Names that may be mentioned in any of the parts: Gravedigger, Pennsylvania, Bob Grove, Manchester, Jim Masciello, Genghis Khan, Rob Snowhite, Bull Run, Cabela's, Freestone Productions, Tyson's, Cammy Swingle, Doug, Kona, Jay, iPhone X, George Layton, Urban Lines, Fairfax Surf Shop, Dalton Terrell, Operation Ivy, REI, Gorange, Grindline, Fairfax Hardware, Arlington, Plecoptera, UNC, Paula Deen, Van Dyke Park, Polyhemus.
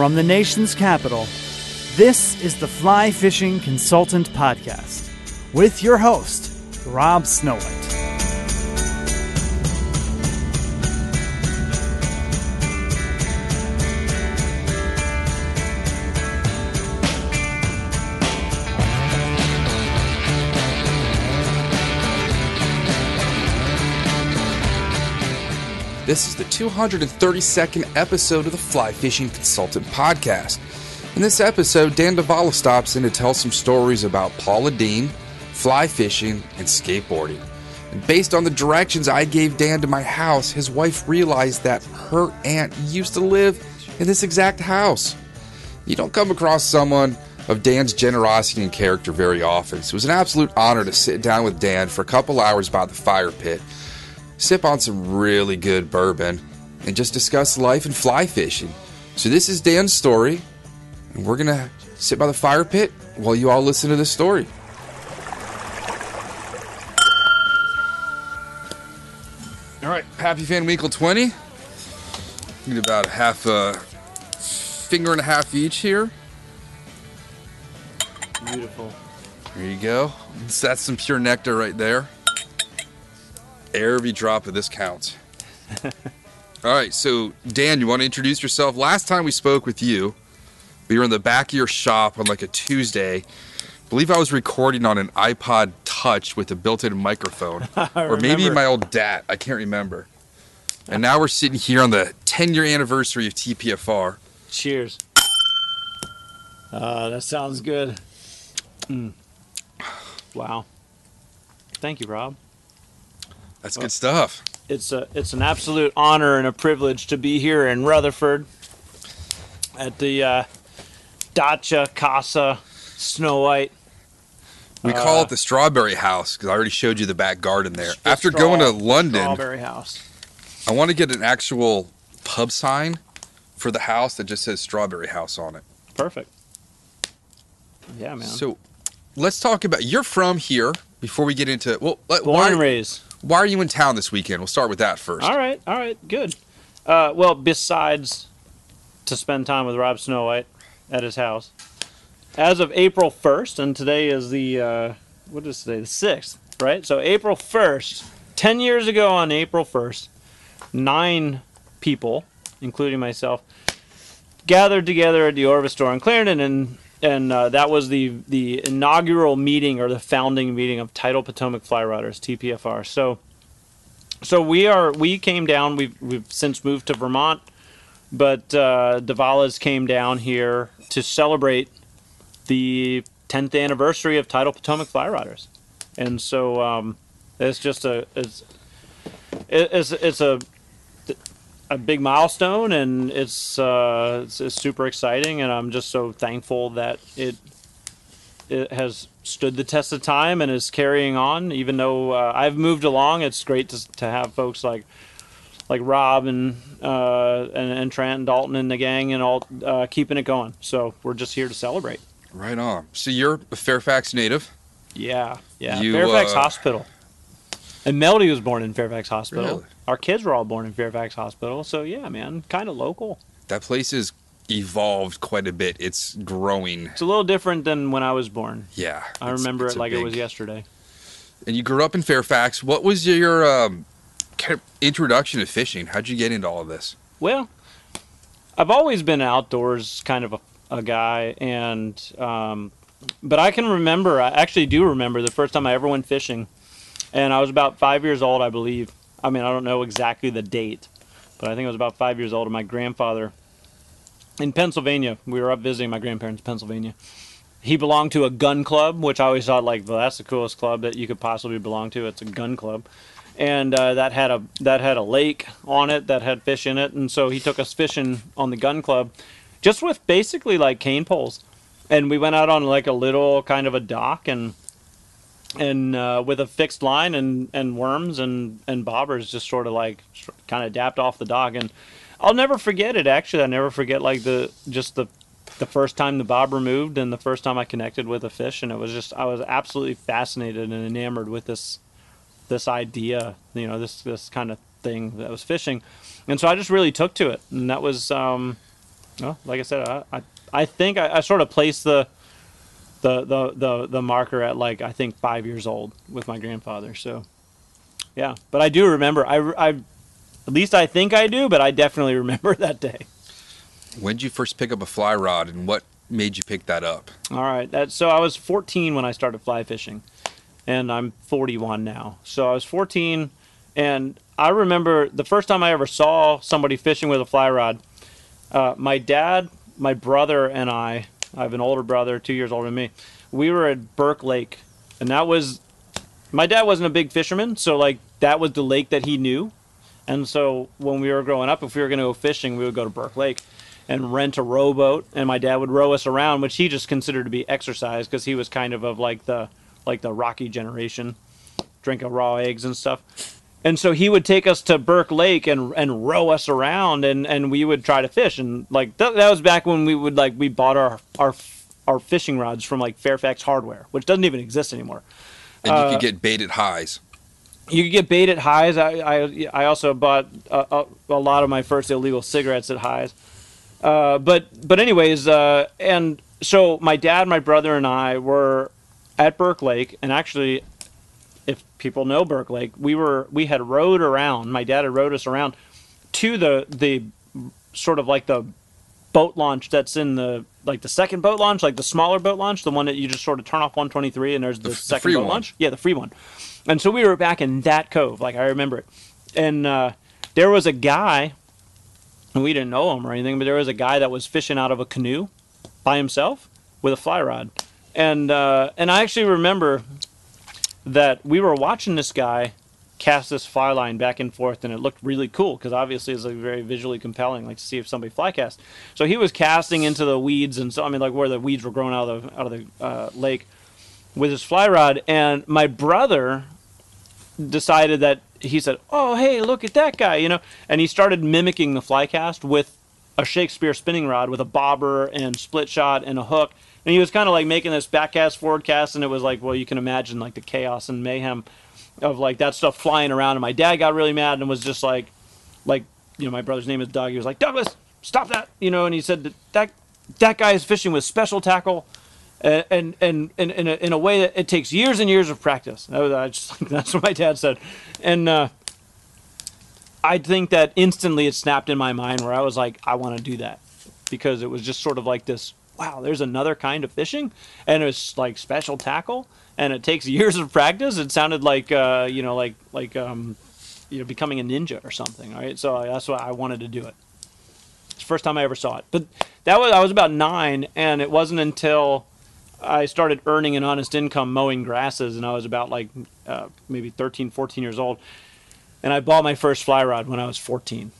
From the nation's capital, this is the Fly Fishing Consultant Podcast with your host, Rob Snowhite. This is the 232nd episode of the Fly Fishing Consultant Podcast. In this episode, Dan Davala stops in to tell some stories about Paula Deen, fly fishing, and skateboarding. And based on the directions I gave Dan to my house, his wife realized that her aunt used to live in this exact house. You don't come across someone of Dan's generosity and character very often, so it was an absolute honor to sit down with Dan for a couple hours by the fire pit, sip on some really good bourbon, and just discuss life and fly fishing. So this is Dan's story, and we're going to sit by the fire pit while you all listen to this story. All right, Happy Fan Winkle 20. Need about half a finger and a half each here. Beautiful. There you go. That's some pure nectar right there. Every drop of this counts. All right, so Dan, you want to introduce yourself? Last time we spoke with you, we were in the back of your shop on like a Tuesday. I believe I was recording on an iPod Touch with a built-in microphone. Or maybe my old DAT. I can't remember. And now we're sitting here on the 10-year anniversary of TPFR. Cheers. That sounds good. Mm. Wow. Thank you, Rob. That's good stuff. It's an absolute honor and a privilege to be here in Rutherford at the Dacha Casa Snowhite. We call it the Strawberry House because I already showed you the back garden there. After going to London, Strawberry House. I want to get an actual pub sign for the house that just says Strawberry House on it. Perfect. Yeah, man. So let's talk about, you're from here before we get into, well, born and raised. Why are you in town this weekend? We'll start with that first. All right, good. Well, besides to spend time with Rob Snowhite at his house, as of April 1st, and today is the, what is today, the 6th, right? So April 1st, 10 years ago on April 1st, 9 people, including myself, gathered together at the Orvis store in Clarendon, and that was the inaugural meeting or the founding meeting of Tidal Potomac Fly Rodders, TPFR. So we came down. We've since moved to Vermont, but Davala's came down here to celebrate the 10th anniversary of Tidal Potomac Fly Rodders, and so it's just a big milestone, and it's super exciting, and I'm just so thankful that it has stood the test of time and is carrying on. Even though I've moved along, it's great to have folks like Rob and Trent and Dalton and the gang and all keeping it going. So we're just here to celebrate. Right on. So you're a Fairfax native. Yeah. Fairfax Hospital. And Melody was born in Fairfax Hospital. Really? Our kids were all born in Fairfax Hospital. So, yeah, man, kind of local. That place has evolved quite a bit. It's growing. It's a little different than when I was born. Yeah. I remember it like it was yesterday. And you grew up in Fairfax. What was your kind of introduction to fishing? How'd you get into all of this? Well, I've always been outdoors kind of a guy. And but I actually do remember the first time I ever went fishing. And I was about 5 years old, I believe. I mean, I don't know exactly the date, but I think I was about 5 years old. And my grandfather in Pennsylvania, we were up visiting my grandparents in Pennsylvania. He belonged to a gun club, which I always thought, like, well, that's the coolest club that you could possibly belong to. It's a gun club. And that had a lake on it that had fish in it. And so he took us fishing on the gun club just with basically like cane poles. And we went out on like a little kind of a dock and with a fixed line and worms and bobbers just sort of like kind of dapped off the dock. And I'll never forget it. Actually, I never forget like the first time the bobber moved and the first time I connected with a fish. And it was just, I was absolutely fascinated and enamored with this idea, you know, this kind of thing that was fishing. And so I just really took to it. And that was Well, like I said, I think I sort of placed the marker at like I think 5 years old with my grandfather. So yeah, but I do remember. I at least I think I do, but I definitely remember that day. When did you first pick up a fly rod, and what made you pick that up? All right, so I was 14 when I started fly fishing, and I'm 41 now. So I was 14, and I remember the first time I ever saw somebody fishing with a fly rod. My dad, my brother, and I have an older brother, 2 years older than me. We were at Burke Lake, and that was, my dad wasn't a big fisherman, so like that was the lake that he knew. And so when we were growing up, if we were going to go fishing, we would go to Burke Lake and rent a rowboat, and my dad would row us around, which he just considered to be exercise because he was kind of like the Rocky generation, drink of raw eggs and stuff. And so he would take us to Burke Lake and row us around, and we would try to fish. And like that was back when we would like we bought our fishing rods from like Fairfax Hardware, which doesn't even exist anymore. And you could get bait at highs. You could get bait at highs. I also bought a lot of my first illegal cigarettes at highs. But anyways, and so my dad, my brother, and I were at Burke Lake, and actually, if people know Burke Lake, we had rowed around. My dad had rowed us around to the sort of like the boat launch that's in the like the second boat launch, like the smaller boat launch, the one that you just sort of turn off 123 and there's the second boat launch. Yeah, the free one. And so we were back in that cove, like I remember it. And there was a guy, and we didn't know him or anything, but there was a guy that was fishing out of a canoe by himself with a fly rod. And I actually remember that we were watching this guy cast this fly line back and forth, and it looked really cool because obviously it's like very visually compelling, like to see if somebody fly cast. So he was casting into the weeds, and so I mean like where the weeds were growing out of the lake with his fly rod. And my brother decided that he said, "Oh hey, look at that guy," you know, and he started mimicking the fly cast with a Shakespeare spinning rod with a bobber and split shot and a hook. And he was kind of like making this back cast, forward cast, and it was like, well, you can imagine like the chaos and mayhem of like that stuff flying around. And my dad got really mad and was just like, you know, my brother's name is Doug. He was like, "Douglas, stop that," you know. And he said that guy is fishing with special tackle, and in a way that it takes years and years of practice. That's what my dad said, and I think that instantly it snapped in my mind where I was like, I want to do that, because it was just sort of like this. Wow, there's another kind of fishing, and it's like special tackle, and it takes years of practice. It sounded like, you know, like becoming a ninja or something. All right, so that's why I wanted to do it. It's the first time I ever saw it, but I was about 9, and it wasn't until I started earning an honest income mowing grasses, and I was about like maybe 13, 14 years old, and I bought my first fly rod when I was 14.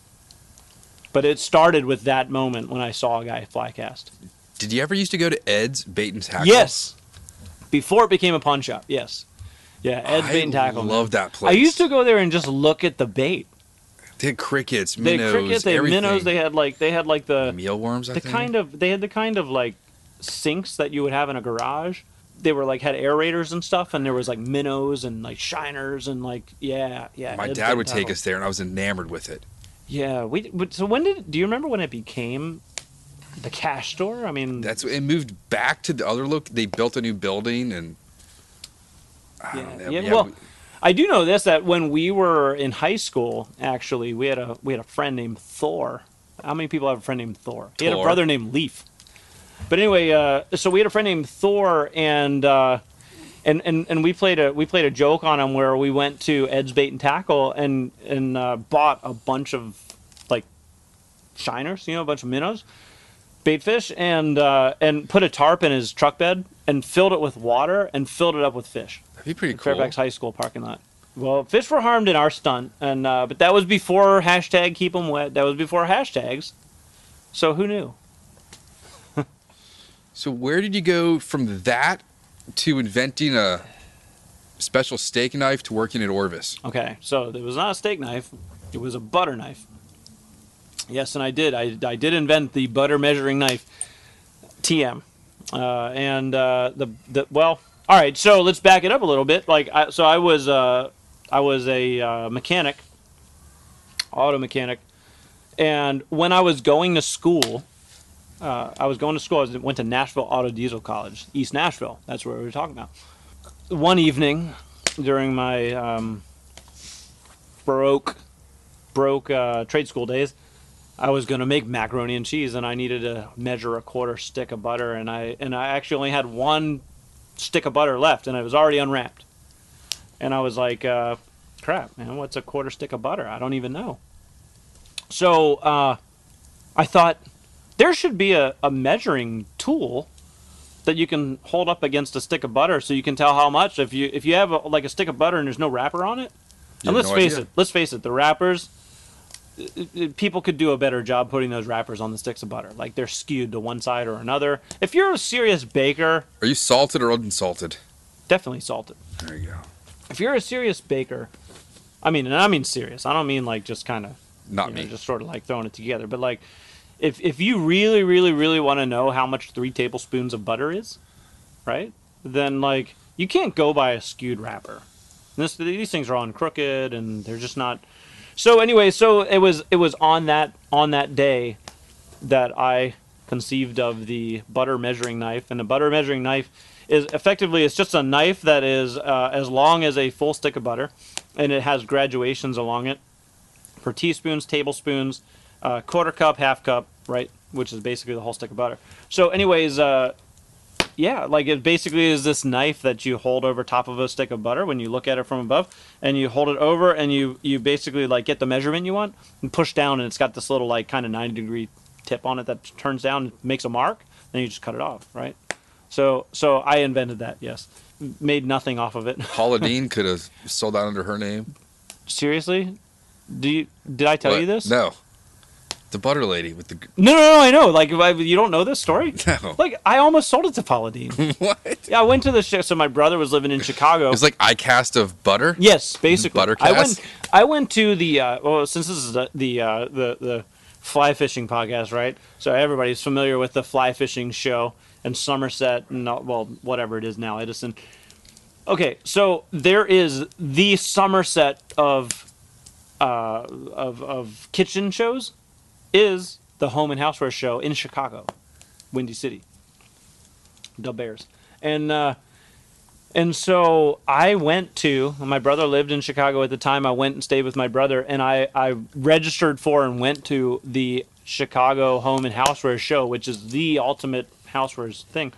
But it started with that moment when I saw a guy fly cast. Did you ever used to go to Ed's Bait and Tackle? Yes. Before it became a pawn shop, yes. Yeah, Ed's Bait and Tackle. I love that place. I used to go there and just look at the bait. They had crickets, minnows, everything. Minnows. They had like the mealworms, I think. They had the kind of like sinks that you would have in a garage. They were like had aerators and stuff, and there was like minnows and like shiners and like yeah. My dad would take us there, and I was enamored with it. Yeah, so when do you remember when it became the cash store? I mean, that's it moved back to the other look. They built a new building, and I don't know. Well, I do know this, that when we were in high school, actually, we had a friend named Thor. How many people have a friend named Thor? He had a brother named Leaf. But anyway, so we had a friend named Thor, and we played a joke on him where we went to Ed's Bait and Tackle and bought a bunch of like shiners, you know, a bunch of minnows. Bait fish, and put a tarp in his truck bed and filled it with water and filled it up with fish. That'd be pretty cool. Fairfax High School parking lot. Well, fish were harmed in our stunt, and but that was before hashtag keep them wet. That was before hashtags, so who knew? So where did you go from that to inventing a special steak knife to working at Orvis? Okay, so it was not a steak knife; it was a butter knife. Yes, and I did. I did invent the butter measuring knife, TM, all right. So let's back it up a little bit. I was a mechanic, auto mechanic, and when I was going to school, I was going to school. I went to Nashville Auto Diesel College, East Nashville. That's where we were talking about. One evening during my broke trade school days, I was going to make macaroni and cheese, and I needed to measure a quarter stick of butter, and I actually only had one stick of butter left, and it was already unwrapped. And I was like, crap, man, what's a quarter stick of butter? I don't even know. So I thought, there should be a measuring tool that you can hold up against a stick of butter so you can tell how much. If you have like a stick of butter and there's no wrapper on it, and let's face it, the wrappers, people could do a better job putting those wrappers on the sticks of butter. Like, they're skewed to one side or another. If you're a serious baker... Are you salted or unsalted? Definitely salted. There you go. If you're a serious baker, I mean serious. I don't mean like just kind of... Not me. Just sort of like throwing it together, but like... If you really, really, really want to know how much 3 tablespoons of butter is, right, then, like, you can't go by a skewed wrapper. These things are on crooked, and they're just not... So, anyway, it was on that day that I conceived of the butter measuring knife. And the butter measuring knife is, effectively, it's just a knife that is as long as a full stick of butter, and it has graduations along it for teaspoons, tablespoons, quarter cup, half cup, right, which is basically the whole stick of butter. So anyways, yeah, like, it basically is this knife that you hold over top of a stick of butter when you look at it from above, and you hold it over, and you basically, like, get the measurement you want and push down, and it's got this little, like, kind of 90-degree tip on it that turns down and makes a mark, then you just cut it off, right? So I invented that, yes. Made nothing off of it. Paula Deen could have sold that under her name. Seriously? Did I tell you this? No. The butter lady with the... No, I know. Like, you don't know this story? No. Like, I almost sold it to Paula Deen. What? Yeah, I went to the show. So my brother was living in Chicago. It was like iCast of butter? Yes, basically. Buttercast? I went to the... well, since this is the fly fishing podcast, right? So everybody's familiar with the fly fishing show in Somerset and, well, whatever it is now, Edison. Okay, so there is the Somerset of kitchen shows. Is the Home and Houseware Show in Chicago, Windy City, Del Bears, and so I went to... My brother lived in Chicago at the time. I went and stayed with my brother, and I registered for and went to the Chicago Home and Houseware Show, which is the ultimate housewares thing.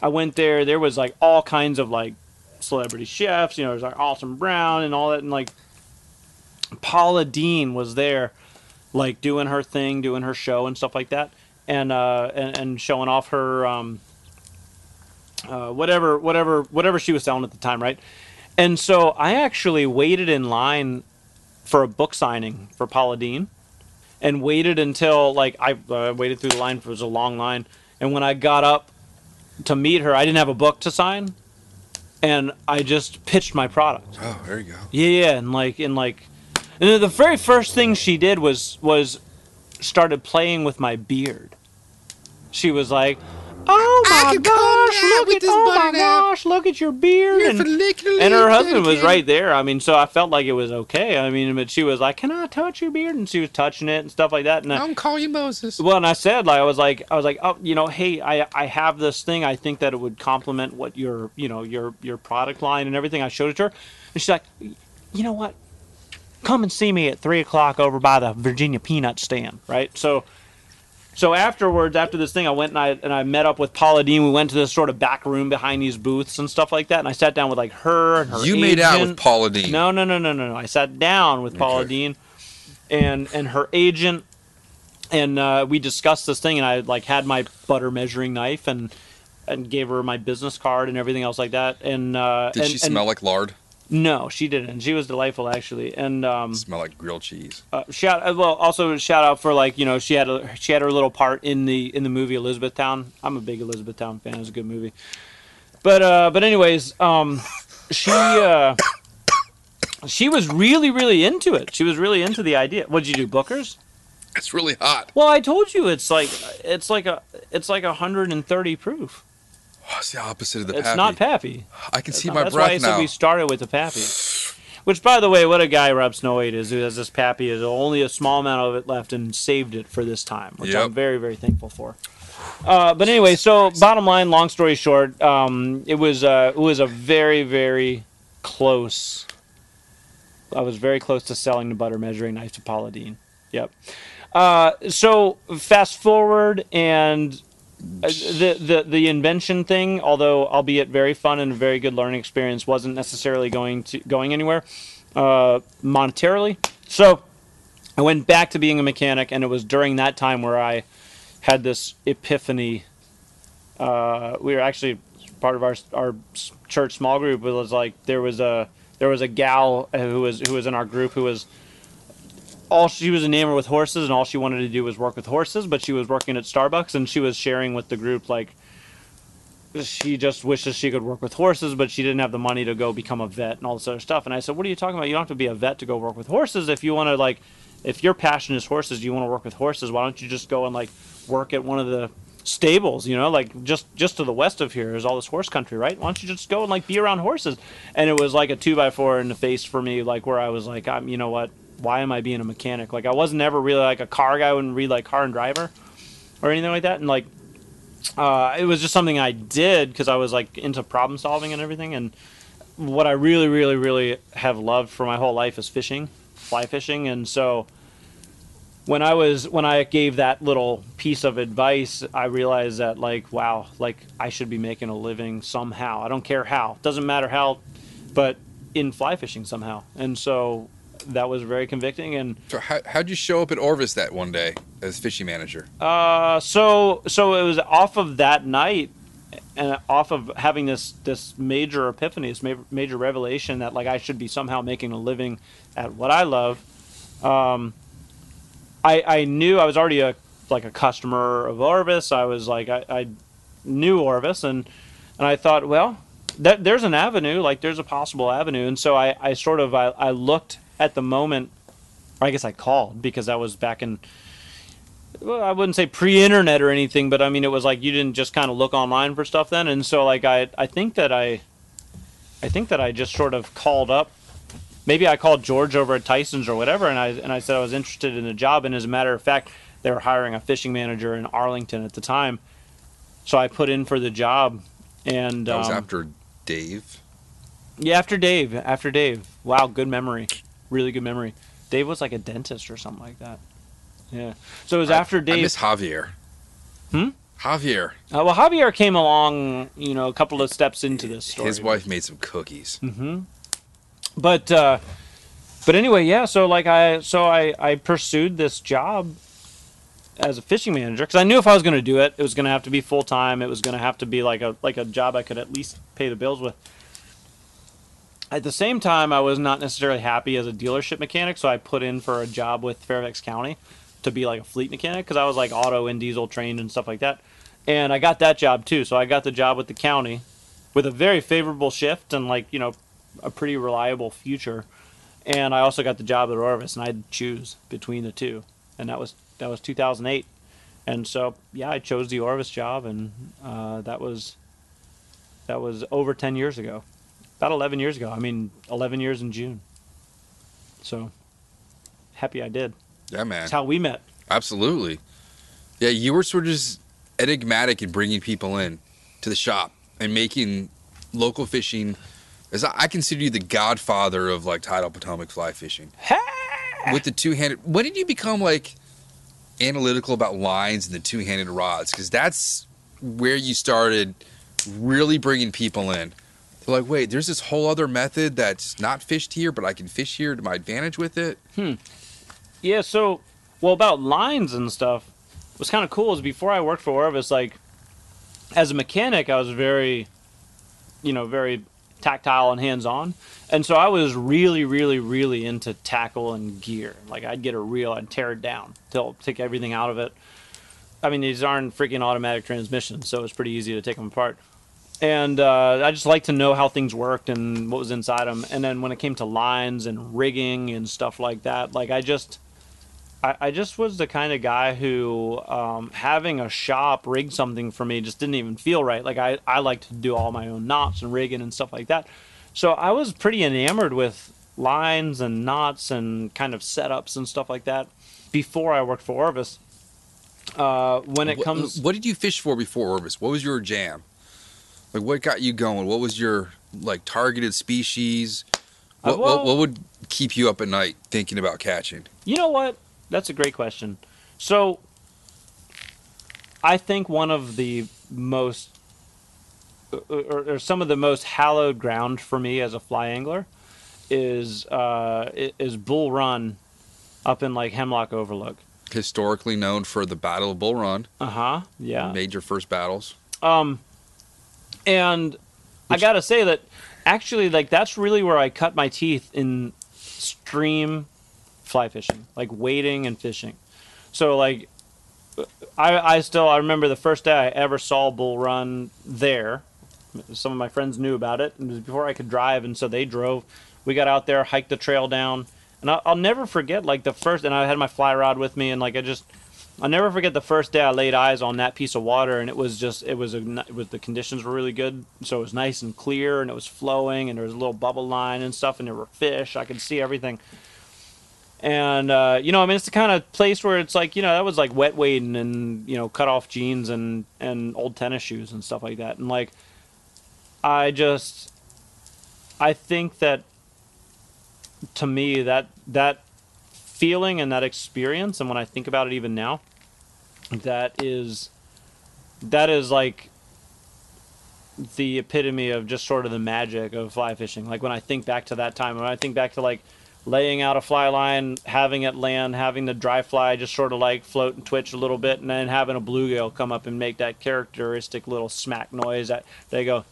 I went there. There was like all kinds of like celebrity chefs. You know, there's like Alton Brown and all that, and like Paula Deen was there, like doing her thing, doing her show and stuff like that, and showing off her whatever she was selling at the time, right? And so I actually waited in line for a book signing for Paula Deen, and waited until like I waited through the line. It was a long line, and when I got up to meet her, I didn't have a book to sign, and I just pitched my product. Oh, there you go. Yeah, and like. And then the very first thing she did was started playing with my beard. She was like, "Oh my gosh, look at your beard!" And her husband was right there. I mean, so I felt like it was okay. I mean, but she was like, "Can I touch your beard?" And she was touching it and stuff like that. And I don't call you Moses. Well, and I said, like, I was like, "Oh, you know, hey, I have this thing. I think that it would complement what your product line and everything." I showed it to her, and she's like, "You know what? Come and see me at 3:00 over by the Virginia Peanut Stand," right? So afterwards, after this thing, I went and I met up with Paula Deen. We went to this sort of back room behind these booths and stuff like that, and I sat down with like her and her agent. You made out with Paula Deen? No. I sat down with Paula Deen and her agent, and we discussed this thing. And I like had my butter measuring knife and gave her my business card and everything else like that. And did she smell like lard? No, she didn't. She was delightful, actually, and smell like grilled cheese. Shout out for, like, you know, she had her little part in the movie Elizabethtown. I'm a big Elizabethtown fan. It was a good movie, but anyways, she was really, really into it. She was really into the idea. What'd you do, Booker's? It's really hot. Well, I told you it's like 130 proof. Oh, it's the opposite of the Pappy. It's not Pappy. I can see my breath now. That's why I said we started with the Pappy. Which, by the way, what a guy Rob Snowhite is, who has this Pappy. There's only a small amount of it left and saved it for this time, which I'm very, very thankful for. But anyway, so bottom line, long story short, it was a very, very close. I was very close to selling the Butter Measuring Knife to Paula Deen. Yep. So fast forward, and the invention thing, although albeit very fun and a very good learning experience, wasn't necessarily going anywhere monetarily. So I went back to being a mechanic, and it was during that time where I had this epiphany. We were actually part of our church small group. It was like there was a gal who was in our group who was she was enamored with horses, and all she wanted to do was work with horses, but she was working at Starbucks, and she was sharing with the group like she just wishes she could work with horses, but she didn't have the money to go become a vet and all this other stuff. And I said, what are you talking about? You don't have to be a vet to go work with horses. If you want to, like, if your passion is horses, you want to work with horses, why don't you just go and like work at one of the stables, you know, like just to the west of here is all this horse country, right? Why don't you just go and like be around horses? And it was like a 2x4 in the face for me, like where I was like, I'm, you know what, why am I being a mechanic? Like I wasn't ever really like a car guy. I wouldn't read like Car and Driver or anything like that. And like it was just something I did because I was like into problem solving and everything. And what I really, really, really have loved for my whole life is fishing, fly fishing. And so when I gave that little piece of advice, I realized that like, wow, like I should be making a living somehow. I don't care how, it doesn't matter how, but in fly fishing somehow. And so that was very convicting. And so how'd you show up at Orvis that one day as fishing manager? So it was off of that night and off of having this major epiphany, this major revelation that like I should be somehow making a living at what I love. I knew I was already a customer of Orvis. I was like, I knew Orvis, and I thought, well, there's an avenue, like there's a possible avenue. And so I looked at the moment, or I guess I called, because that was back in, well, I wouldn't say pre-internet or anything, but I mean, it was like, you didn't just kind of look online for stuff then. And so like, I think that I just sort of called up. Maybe I called George over at Tyson's or whatever, and I said I was interested in a job. And as a matter of fact, they were hiring a fishing manager in Arlington at the time, so I put in for the job. And that was after Dave. Yeah, after Dave. Wow, good memory, really good memory. Dave was like a dentist or something like that. Yeah, so it was after Dave. I miss Javier. Javier. Well, Javier came along, you know, a couple of steps into this story. His wife made some cookies. Mm-hmm. But anyway, yeah. So like I pursued this job as a fishing manager because I knew if I was going to do it, it was going to have to be full time. It was going to have to be like a job I could at least pay the bills with. At the same time, I was not necessarily happy as a dealership mechanic, so I put in for a job with Fairfax County to be like a fleet mechanic because I was like auto and diesel trained and stuff like that, and I got that job too. So I got the job with the county with a very favorable shift and like, you know, a pretty reliable future. And I also got the job at Orvis, and I had to choose between the two, and that was 2008. And so yeah, I chose the Orvis job, and that was over 10 years ago, about 11 years ago. I mean, 11 years in June, so happy I did. Yeah, man, that's how we met. Absolutely. Yeah, you were sort of just enigmatic in bringing people in to the shop and making local fishing. As I consider you the godfather of like Tidal Potomac fly fishing. With the two-handed, when did you become like analytical about lines and the two-handed rods? Because that's where you started really bringing people in. They're like, wait, there's this whole other method that's not fished here, but I can fish here to my advantage with it. Yeah. So, well, about lines and stuff, what's kind of cool is before I worked for Orvis, like as a mechanic, I was very tactile and hands-on, and so I was really, really, really into tackle and gear. Like I'd get a reel, I'd tear it down, take everything out of it. I mean, these aren't freaking automatic transmissions, so it's pretty easy to take them apart. And I just liked to know how things worked and what was inside them. And then when it came to lines and rigging and stuff like that, like I just was the kind of guy who having a shop rig something for me just didn't even feel right. Like I like to do all my own knots and rigging and stuff like that. So I was pretty enamored with lines and knots and kind of setups and stuff like that before I worked for Orvis. When it comes, what did you fish for before Orvis? What was your jam? Like, what got you going? What was your like targeted species? What would keep you up at night thinking about catching? You know what? That's a great question. So, I think one of the most, or some of the most hallowed ground for me as a fly angler, is Bull Run, up in like Hemlock Overlook. Historically known for the Battle of Bull Run. Yeah. Major first battles. And I gotta say that actually, like, that's really where I cut my teeth in stream fly fishing, like wading and fishing. So like, I remember the first day I ever saw Bull Run there. Some of my friends knew about it, and it was before I could drive, and so they drove. We got out there, hiked the trail down, and I'll never forget, like, the first, and I had my fly rod with me, and like, I'll never forget the first day I laid eyes on that piece of water, and it was the conditions were really good, so it was nice and clear, and it was flowing, and there was a little bubble line and stuff, and there were fish, I could see everything. And, you know, I mean, it's the kind of place where it's like, you know, that was like wet wading and, you know, cut off jeans and old tennis shoes and stuff like that. And like, I think that, to me, that feeling and that experience, and when I think about it even now, that is like the epitome of just sort of the magic of fly fishing. Like, when I think back to that time, when I think back to like laying out a fly line, having it land, having the dry fly just sort of like float and twitch a little bit, and then having a bluegill come up and make that characteristic little smack noise that they go,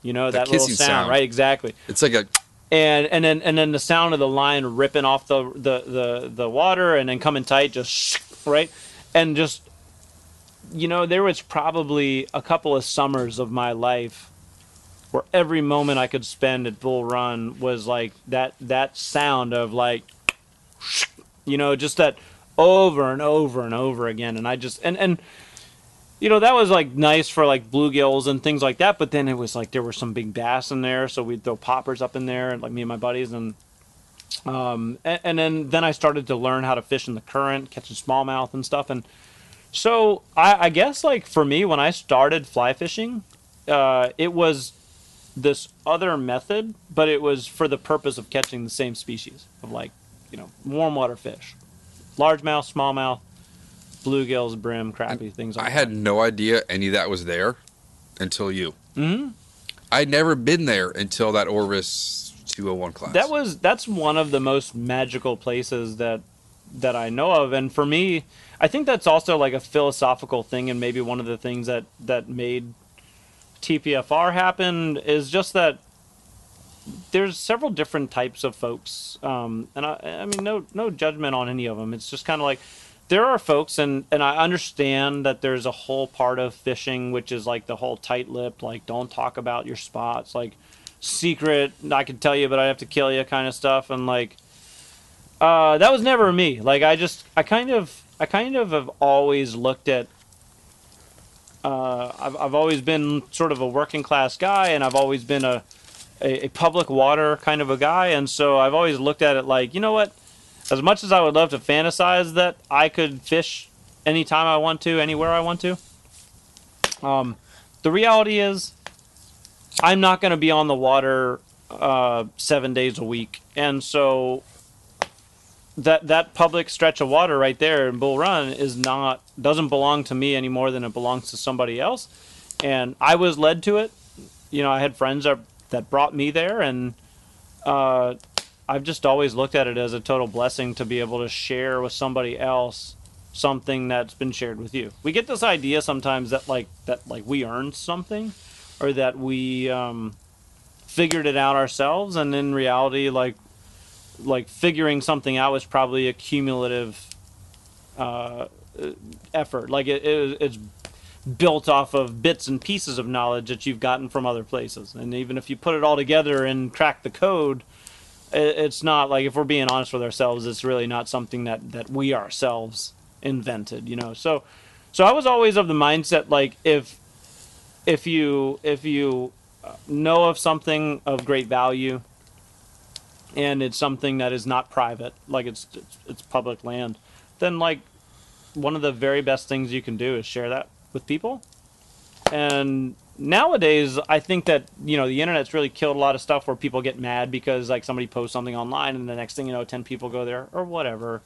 you know, that little sound, right? Exactly. It's like a, and then the sound of the line ripping off the water and then coming tight, just right. And just, you know, there was probably a couple of summers of my life where every moment I could spend at Bull Run was like that sound of, like, you know, just that over and over and over again. And I just, and you know, that was like nice for like bluegills and things like that. But then it was like there were some big bass in there, so we'd throw poppers up in there, and like me and my buddies, and then I started to learn how to fish in the current, catching smallmouth and stuff. And so I guess, like, for me, when I started fly fishing, it was this other method, but it was for the purpose of catching the same species of, like, you know, warm water fish, largemouth, smallmouth, bluegills, brim, crappie, things like that. I had no idea any of that was there until you. Mm-hmm. I'd never been there until that Orvis 201 class. That's one of the most magical places that I know of, and for me, I think that's also like a philosophical thing, and maybe one of the things that made TPFR happened is just that there's several different types of folks, and I mean, no judgment on any of them. It's just kind of like, there are folks, and I understand that there's a whole part of fishing which is like the whole tight-lipped, like, don't talk about your spots, like, secret, I can tell you but I have to kill you kind of stuff. And like, that was never me. Like, I kind of have always looked at, I've always been sort of a working class guy, and I've always been a public water kind of a guy. And so I've always looked at it like, you know what, as much as I would love to fantasize that I could fish anytime I want to, anywhere I want to, the reality is I'm not going to be on the water 7 days a week. And so that public stretch of water right there in Bull Run doesn't belong to me any more than it belongs to somebody else. And I was led to it. You know, I had friends that brought me there, and I've just always looked at it as a total blessing to be able to share with somebody else something that's been shared with you. We get this idea sometimes that we earned something, or that we figured it out ourselves, and in reality, like figuring something out was probably a cumulative effort. Like, it's built off of bits and pieces of knowledge that you've gotten from other places, and even if you put it all together and crack the code, it's not, like, if we're being honest with ourselves, it's really not something that we ourselves invented, you know. So I was always of the mindset, like, if you know of something of great value, and it's something that is not private, like it's public land, then, like, one of the very best things you can do is share that with people. And nowadays, I think that, you know, the internet's really killed a lot of stuff where people get mad because, like, somebody posts something online and the next thing you know, 10 people go there or whatever.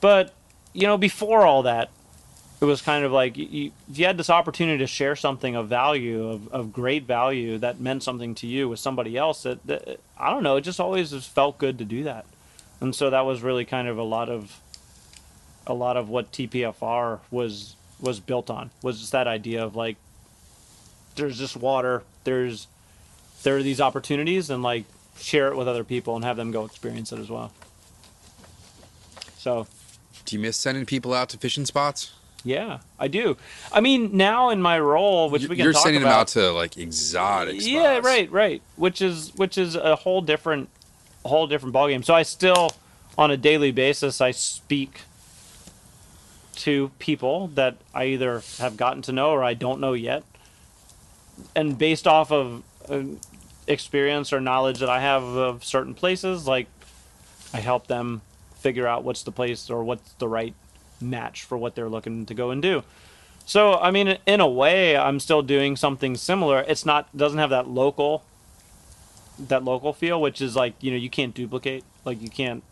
But, you know, before all that, it was kind of like you had this opportunity to share something of value, of great value that meant something to you with somebody else. That I don't know, it just always felt good to do that. And so that was really kind of a lot of what TPFR was built on, was just that idea of, like, there's this water, there are these opportunities, and, like, share it with other people and have them go experience it as well. So, do you miss sending people out to fishing spots? Yeah, I do. I mean, now in my role, which we can talk about, you're sending them out to, like, exotic spots. Yeah, right. Which is a whole different ballgame. So I still, on a daily basis, I speak to people that I either have gotten to know or I don't know yet. And based off of experience or knowledge that I have of certain places, like, I help them figure out what's the place or what's the right match for what they're looking to go and do. So, I mean, in a way, I'm still doing something similar. It's not, doesn't have that local feel, which is, like, you know, you can't duplicate. Like, you can't,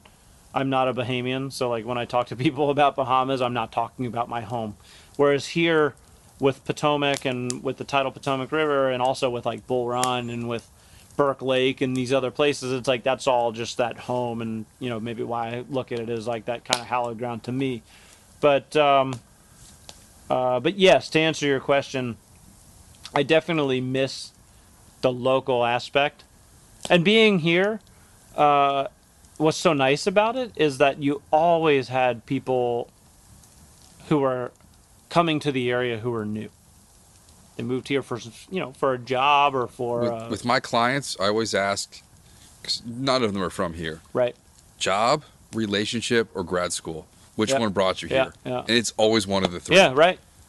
I'm not a Bahamian. So, like, when I talk to people about Bahamas, I'm not talking about my home. Whereas here, with Potomac and with the Tidal Potomac River, and also with, like, Bull Run and with Burke Lake and these other places, it's like that's all just that home, and, you know, maybe why I look at it as, like, that kind of hallowed ground to me. But yes, to answer your question, I definitely miss the local aspect. And being here, what's so nice about it is that you always had people who were coming to the area who were new. They moved here for, you know, for a job or for... With my clients, I always ask, because none of them are from here. Right. Job, relationship, or grad school. Which one brought you here? Yeah. And it's always one of the three. Yeah,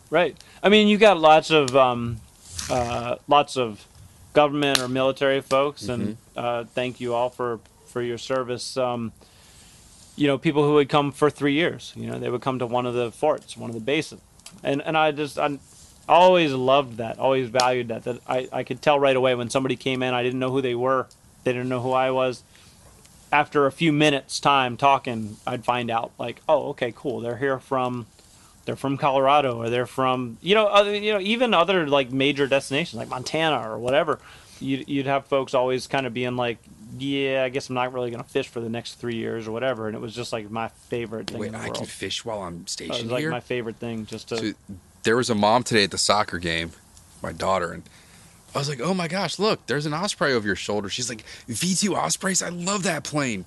right. I mean, you got lots of government or military folks, mm-hmm. and thank you all for your service. You know, people who would come for 3 years. You know, they would come to one of the forts, one of the bases, and I always loved that, always valued that I could tell right away when somebody came in. I didn't know who they were. They didn't know who I was. After a few minutes time talking, I'd find out, like, oh, okay, cool. They're from Colorado, or they're from, you know, even other, like, major destinations like Montana or whatever. You'd have folks always kind of being like, yeah, I guess I'm not really going to fish for the next 3 years or whatever. And it was just, like, my favorite thing. Wait, in the world. I can fish while I'm stationed here? It was, like, my favorite thing just to... So there was a mom today at the soccer game, my daughter, and I was like, oh my gosh, look, there's an Osprey over your shoulder. She's like, V2 Ospreys? I love that plane.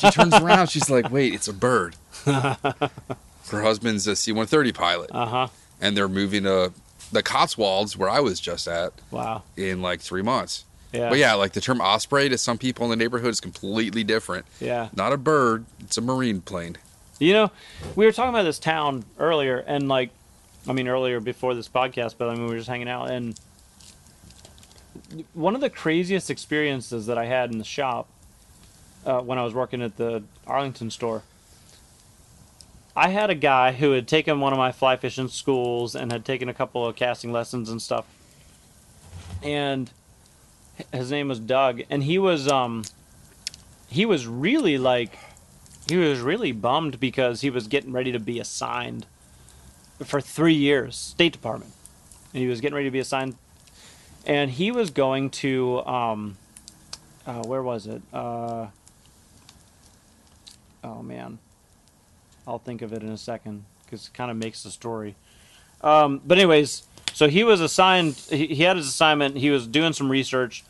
She turns around. She's like, wait, it's a bird. Her husband's a C-130 pilot. Uh-huh. And they're moving to the Cotswolds, where I was just at, wow, in like 3 months. Yeah. But yeah, like, the term Osprey to some people in the neighborhood is completely different. Yeah. Not a bird. It's a marine plane. You know, we were talking about this town earlier, and, like, I mean, earlier before this podcast, but I mean, we were just hanging out, and one of the craziest experiences that I had in the shop when I was working at the Arlington store, I had a guy who had taken one of my fly fishing schools and had taken a couple of casting lessons and stuff. And his name was Doug, and he was really bummed because he was getting ready to be assigned for 3 years, State Department, and he was getting ready to be assigned. And he was going to, where was it? Oh, man. I'll think of it in a second, because it kind of makes the story. But anyways, so he was assigned, he had his assignment, he was doing some research,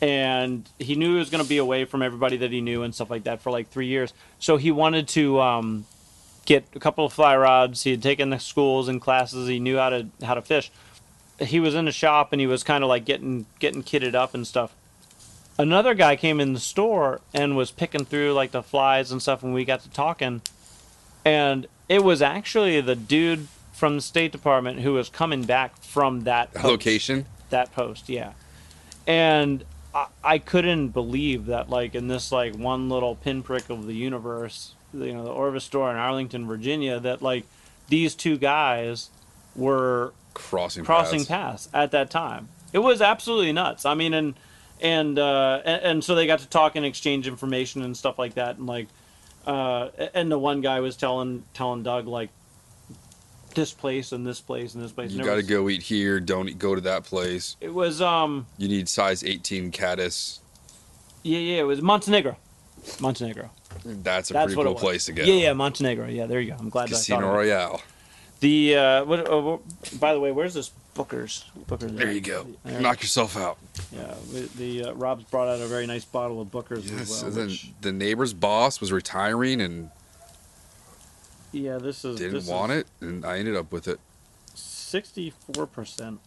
and he knew he was going to be away from everybody that he knew and stuff like that for like 3 years. So he wanted to get a couple of fly rods. He had taken the schools and classes. He knew how to fish. He was in the shop, and he was kind of like getting kitted up and stuff. Another guy came in the store and was picking through, like, the flies and stuff, and we got to talking. And it was actually the dude from the State Department who was coming back from that post, location. That post, yeah. And I couldn't believe that, like, in this, like, one little pinprick of the universe, you know, the Orvis store in Arlington, Virginia, that like these two guys were crossing paths at that time. It was absolutely nuts. I mean, and so they got to talk and exchange information and stuff like that. And like, and the one guy was telling Doug like, this place and this place and this place. You got to go eat here. Don't go to that place. It was you need size 18 caddis. Yeah. It was Montenegro. That's pretty cool place to go. Yeah, Montenegro. Yeah, there you go. I'm glad Casino Royale. The by the way, where's this Booker's? There you go. There. Knock yourself out. Yeah, the Rob's brought out a very nice bottle of Booker's. Yes, as well, and which... the neighbor's boss was retiring and didn't want it, and I ended up with it. 64%. So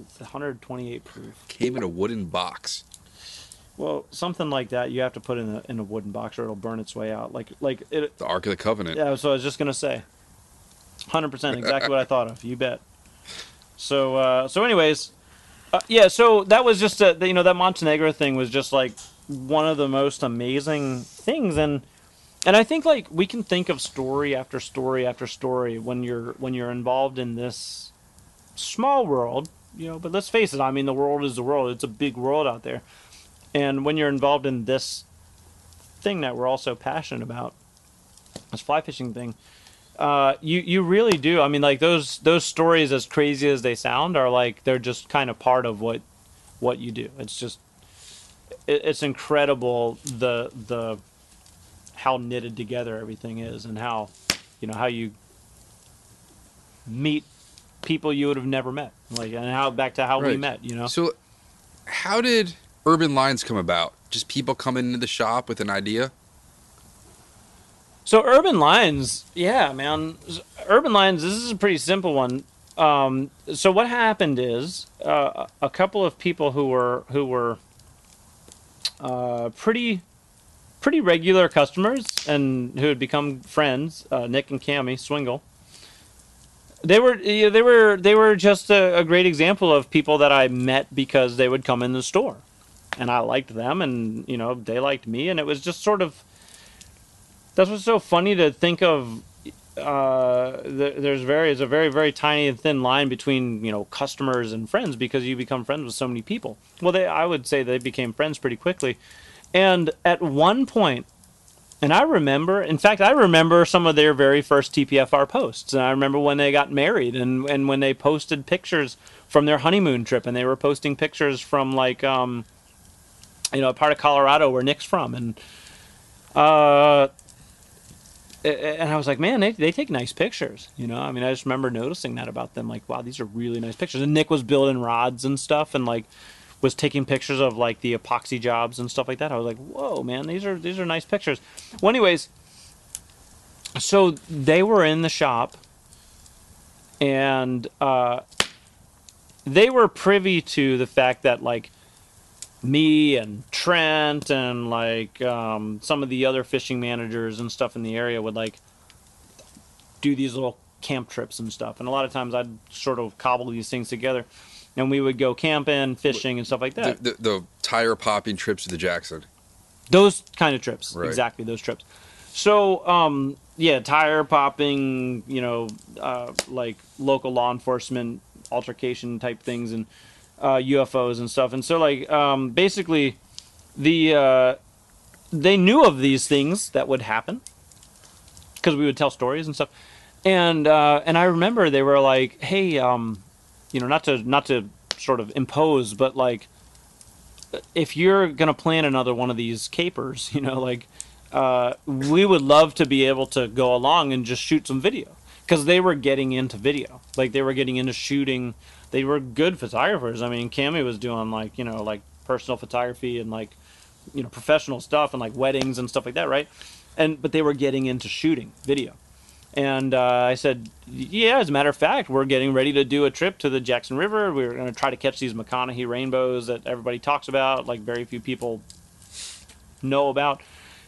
it's 128 proof. Came in a wooden box. Well, something like that you have to put in a wooden box, or it'll burn its way out. Like it. The Ark of the Covenant. Yeah, so I was just gonna say, 100%, exactly what I thought of. You bet. So, anyways, so that was just that Montenegro thing was just like one of the most amazing things, and I think like we can think of story after story after story when you're involved in this small world, you know. But let's face it, I mean, the world is the world. It's a big world out there. And when you're involved in this thing that we're all so passionate about, this fly fishing thing, you really do. I mean, like those stories, as crazy as they sound, are like they're just kind of part of what you do. It's just it's incredible the how knitted together everything is, and how how you meet people you would have never met, like, and how back to how we met. So how did Urban Lines come about? Just people coming into the shop with an idea? So Urban Lines, yeah, man. Urban Lines, this is a pretty simple one. So what happened is a couple of people who were pretty regular customers and who had become friends, Nick and Cammy Swingle. They were just a great example of people that I met because they would come in the store. And I liked them, and they liked me, and it was just sort of. That's what's so funny to think of. There's a very, very tiny and thin line between customers and friends, because you become friends with so many people. Well, I would say they became friends pretty quickly, and at one point, and I remember. In fact, I remember some of their very first TPFR posts, and I remember when they got married, and when they posted pictures from their honeymoon trip, and they were posting pictures from like. A part of Colorado where Nick's from, and I was like, man, they take nice pictures, I mean, I just remember noticing that about them, like, wow, these are really nice pictures. And Nick was building rods and stuff, and like was taking pictures of like the epoxy jobs and stuff like that. I was like, whoa, man, these are nice pictures. Well, anyways, so they were in the shop, and they were privy to the fact that like. Me and Trent and like some of the other fishing managers and stuff in the area would like do these little camp trips and stuff, and a lot of times I'd sort of cobble these things together, and we would go camping, fishing, and stuff like that. The tire popping trips to the Jackson, those kind of trips, right. Exactly, those trips. So tire popping, like local law enforcement altercation type things, and UFOs and stuff. And so like basically they knew of these things that would happen because we would tell stories and stuff, and I remember they were like, hey, not to sort of impose, but like if you're gonna plan another one of these capers, we would love to be able to go along and just shoot some video, because they were getting into video, like they were getting into shooting. They were good photographers. I mean, Cammy was doing like, like personal photography and like, professional stuff and like weddings and stuff like that, right? But they were getting into shooting video. And I said, yeah, as a matter of fact, we're getting ready to do a trip to the Jackson River. We were going to try to catch these McConaughey rainbows that everybody talks about, like very few people know about.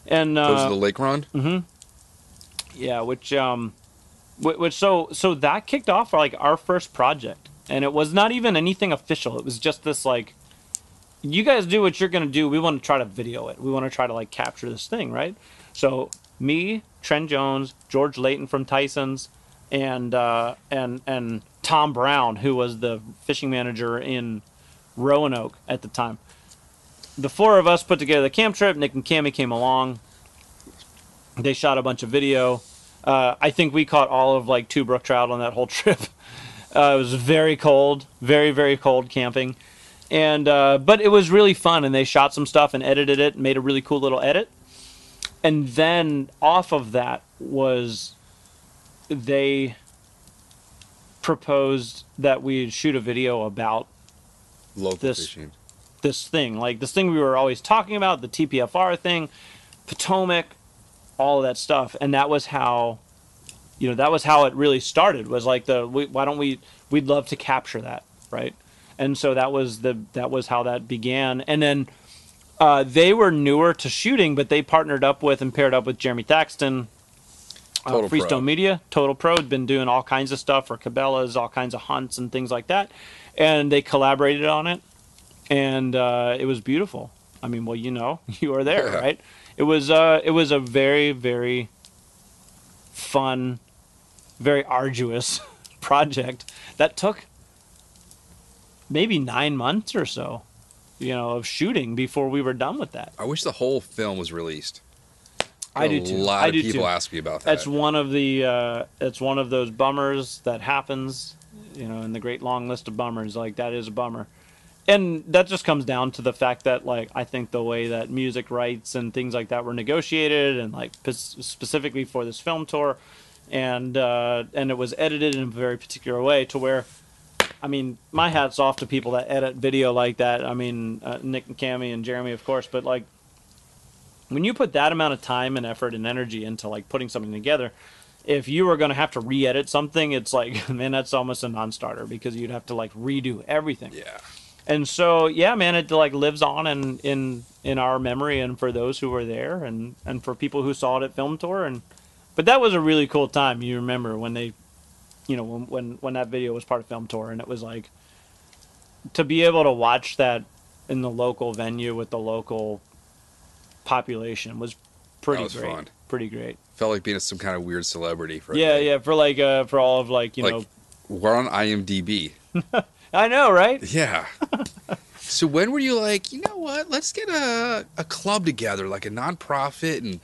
And those are the lake run? Mm-hmm. Yeah, which so that kicked off like our first project. And it was not even anything official. It was just this, like, you guys do what you're going to do. We want to try to video it. We want to try to, like, capture this thing, right? So me, Trent Jones, George Layton from Tyson's, and Tom Brown, who was the fishing manager in Roanoke at the time. The four of us put together the camp trip. Nick and Cammy came along. They shot a bunch of video. I think we caught all of like 2 brook trout on that whole trip. It was very cold, very, very cold camping. And but it was really fun, and they shot some stuff and edited it and made a really cool little edit. And then off of that was they proposed that we shoot a video about local fishing. This thing, like this thing we were always talking about, the TPFR thing, Potomac, all of that stuff. And that was how, you know, that was how it really started, was like the, why don't we, we'd love to capture that, right? And so that was the, that was how that began. And then they were newer to shooting, but they partnered up with and paired up with Jeremy Thaxton, Freestone Pro Media, Total Pro, had been doing all kinds of stuff for Cabela's, all kinds of hunts and things like that. And they collaborated on it, and it was beautiful. I mean, well, you know, you were there, yeah, right? It was a very, very fun, very arduous project that took maybe 9 months or so, you know, of shooting before we were done with that. I wish the whole film was released. I do too. A lot of people ask me about that. That's one of the, it's one of those bummers that happens, you know, in the great long list of bummers. Like, that is a bummer. And that just comes down to the fact that, like, I think the way that music rights and things like that were negotiated, and like specifically for this film tour, and it was edited in a very particular way to where, I mean, my hat's off to people that edit video like that. I mean, Nick and Cammy and Jeremy, of course, but like, when you put that amount of time and effort and energy into like putting something together, if you were going to have to re-edit something, it's like, man, that's almost a non-starter, because you'd have to like redo everything. Yeah. And so, yeah, man, it like lives on in our memory, and for those who were there, and for people who saw it at Film Tour. And but that was a really cool time. You remember when they, you know, when that video was part of Film Tour, and it was like to be able to watch that in the local venue with the local population was pretty great. Fun. Pretty great. Felt like being some kind of weird celebrity for yeah, for like for all of like, you like, know, we're on IMDb. I know, right? Yeah. So when were you like, you know what, let's get a club together, like a nonprofit, and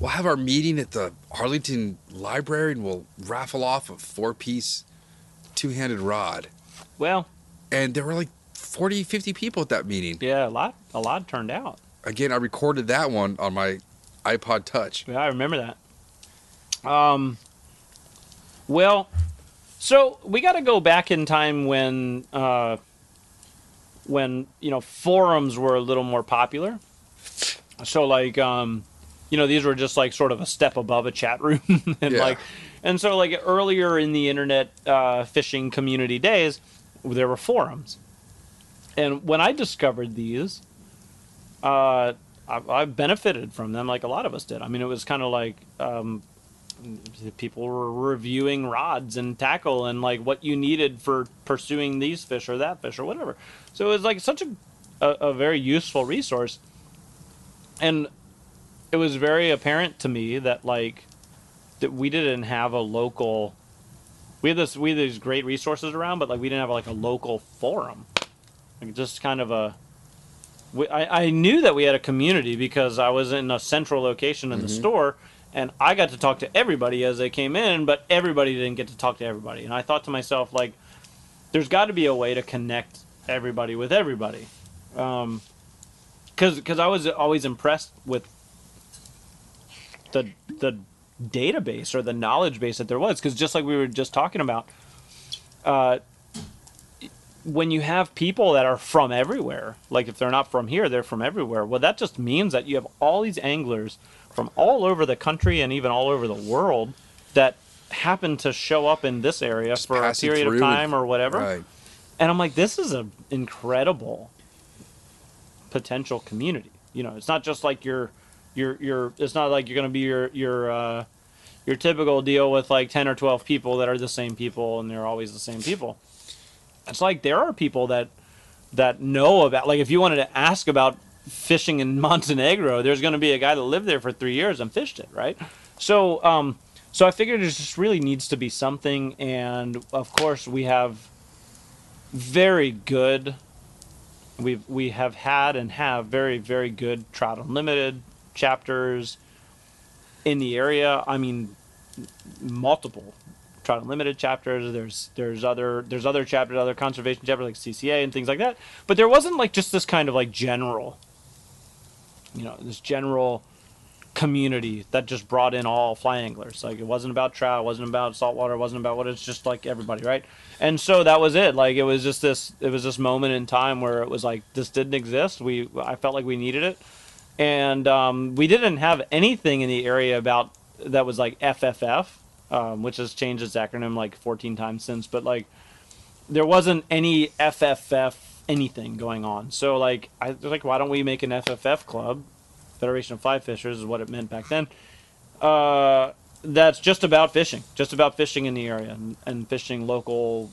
we'll have our meeting at the Arlington Library, and we'll raffle off a 4-piece two-handed rod. Well, and there were like 40, 50 people at that meeting. Yeah, a lot turned out. Again, I recorded that one on my iPod Touch. Yeah, I remember that. Well, so we got to go back in time when, you know, forums were a little more popular. So like, you know, these were just like sort of a step above a chat room. And yeah, like, and so like earlier in the internet fishing community days, there were forums. And when I discovered these, I benefited from them, like a lot of us did. I mean, it was kind of like people were reviewing rods and tackle and like what you needed for pursuing these fish or that fish or whatever. So it was like such a very useful resource. And it was very apparent to me that like that we didn't have a local, we had these great resources around, but like we didn't have like a local forum. Like just kind of a, I knew that we had a community because I was in a central location in the store, and I got to talk to everybody as they came in, but everybody didn't get to talk to everybody. And I thought to myself, like, there's got to be a way to connect everybody with everybody. 'Cause I was always impressed with the database or the knowledge base that there was. 'Cause just like we were just talking about, when you have people that are from everywhere, like if they're not from here, they're from everywhere. Well, that just means that you have all these anglers from all over the country and even all over the world that happen to show up in this area just for a period of time or whatever. Right. And I'm like, this is an incredible potential community. You know, it's not just like your it's not like you're going to be your typical deal with like 10 or 12 people that are the same people, and they're always the same people. It's like there are people that know about, like if you wanted to ask about fishing in Montenegro, there's going to be a guy that lived there for 3 years and fished it, right? So so I figured there just really needs to be something. And of course we have very good, we have had and have very, very good Trout Unlimited chapters in the area. I mean, multiple Trout Unlimited chapters. There's other chapters, other conservation chapters like CCA and things like that. But there wasn't like just this kind of like general, you know, this general community that just brought in all fly anglers. Like, it wasn't about trout, it wasn't about saltwater, it wasn't about what, it's just like everybody, right? And so that was it. Like, it was just this, it was this moment in time where it was like, this didn't exist. I felt like we needed it. And we didn't have anything in the area about that was like FFF, which has changed its acronym like 14 times since, but like there wasn't any FFF anything going on. So like I was like, why don't we make an FFF club? Federation of Fly Fishers is what it meant back then. That's just about fishing in the area, and fishing local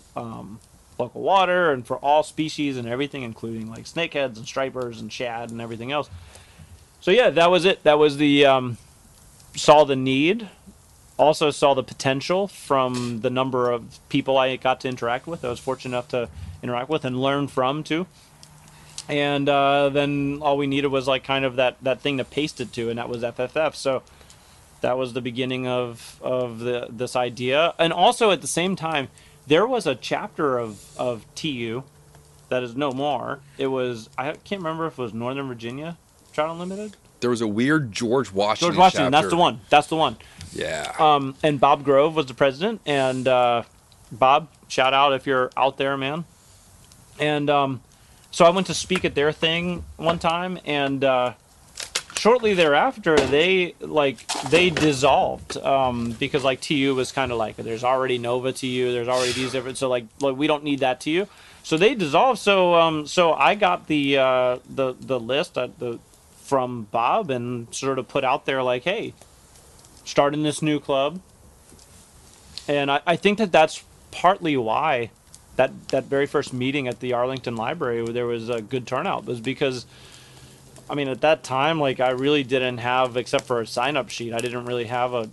local water, and for all species and everything, including like snakeheads and stripers and shad and everything else. So yeah, that was it. That was the saw the need, also saw the potential from the number of people I got to interact with. I was fortunate enough to interact with and learn from too. And then all we needed was like kind of that thing to paste it to, and that was FFF. So that was the beginning of this idea. And also at the same time, there was a chapter of TU that is no more. It was, I can't remember if it was Northern Virginia Trout Unlimited. There was a weird George Washington chapter. That's the one. Yeah. And Bob Grove was the president. And Bob, shout out if you're out there, man. And so I went to speak at their thing one time, and shortly thereafter, they dissolved because like TU was kind of like, there's already Nova TU, there's already these different, so like we don't need that TU. So they dissolved. So so I got the list from Bob and sort of put out there like, hey, starting this new club, and I think that's partly why. That very first meeting at the Arlington Library, where there was a good turnout, was because, I mean, at that time, like, I really didn't have, except for a sign-up sheet, I didn't really have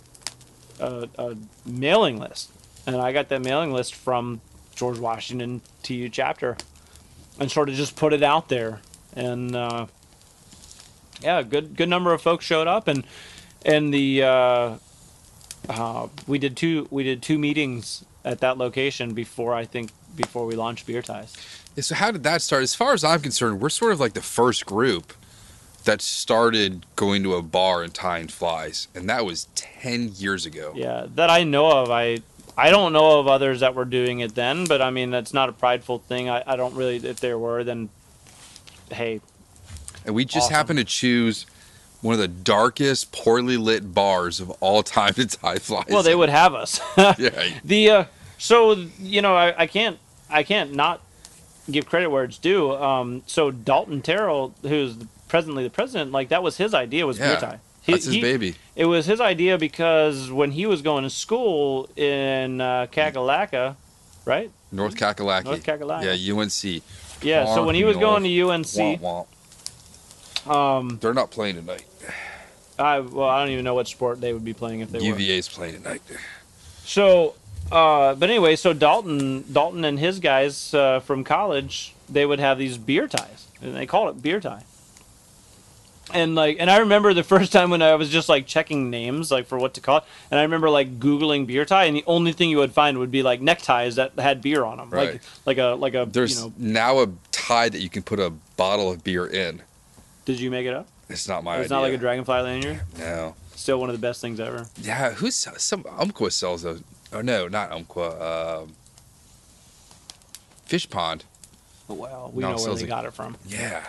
a mailing list. And I got that mailing list from George Washington TU chapter and sort of just put it out there. And, yeah, good number of folks showed up. And the we did two meetings at that location before we launched Beer Ties. Yeah, so how did that start? As far as I'm concerned, we're sort of like the first group that started going to a bar and tying flies, and that was 10 years ago. Yeah, that I know of. I don't know of others that were doing it then, but I mean, that's not a prideful thing. I don't really, if there were, then hey. And we just happened to choose one of the darkest, poorly lit bars of all time to tie flies. Well, they would have us. Yeah. So, you know, I can't not give credit where it's due. So Dalton Terrell, who's presently the president, like, that was his idea, was Beer Tie. That's his baby. It was his idea because when he was going to school in Kakalaka, right? North Kakalaki. Yeah, UNC. Yeah, so when he was going to UNC. Womp, womp. They're not playing tonight. I don't even know what sport they would be playing if they were. UVA's playing tonight. So... but anyway, so Dalton and his guys from college, they would have these beer ties, and they called it Beer Tie. And like, and I remember the first time when I was just like checking names, like for what to call it, and I remember like Googling beer tie, and the only thing you would find would be like neckties that had beer on them, right? Like a. There's, you know, now a tie that you can put a bottle of beer in. Did you make it up? It's not my idea. It's not like a dragonfly lanyard. No. Still one of the best things ever. Yeah, who's some Umpqua sells those. Oh, no, not Umpqua. Fish Pond. Oh, wow. We know where they got it from. Yeah.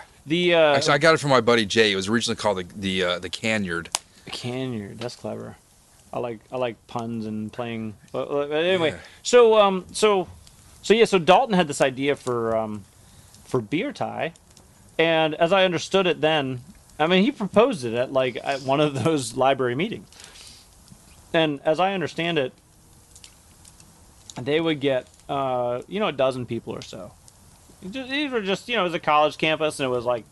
Actually, I got it from my buddy Jay. It was originally called the Canyard. Canyard. That's clever. I like puns and playing. But anyway, yeah. So Dalton had this idea for Beer Tie, and as I understood it then, I mean, he proposed it at one of those library meetings, and as I understand it, they would get, a dozen people or so. These were just, you know, it was a college campus, and it was like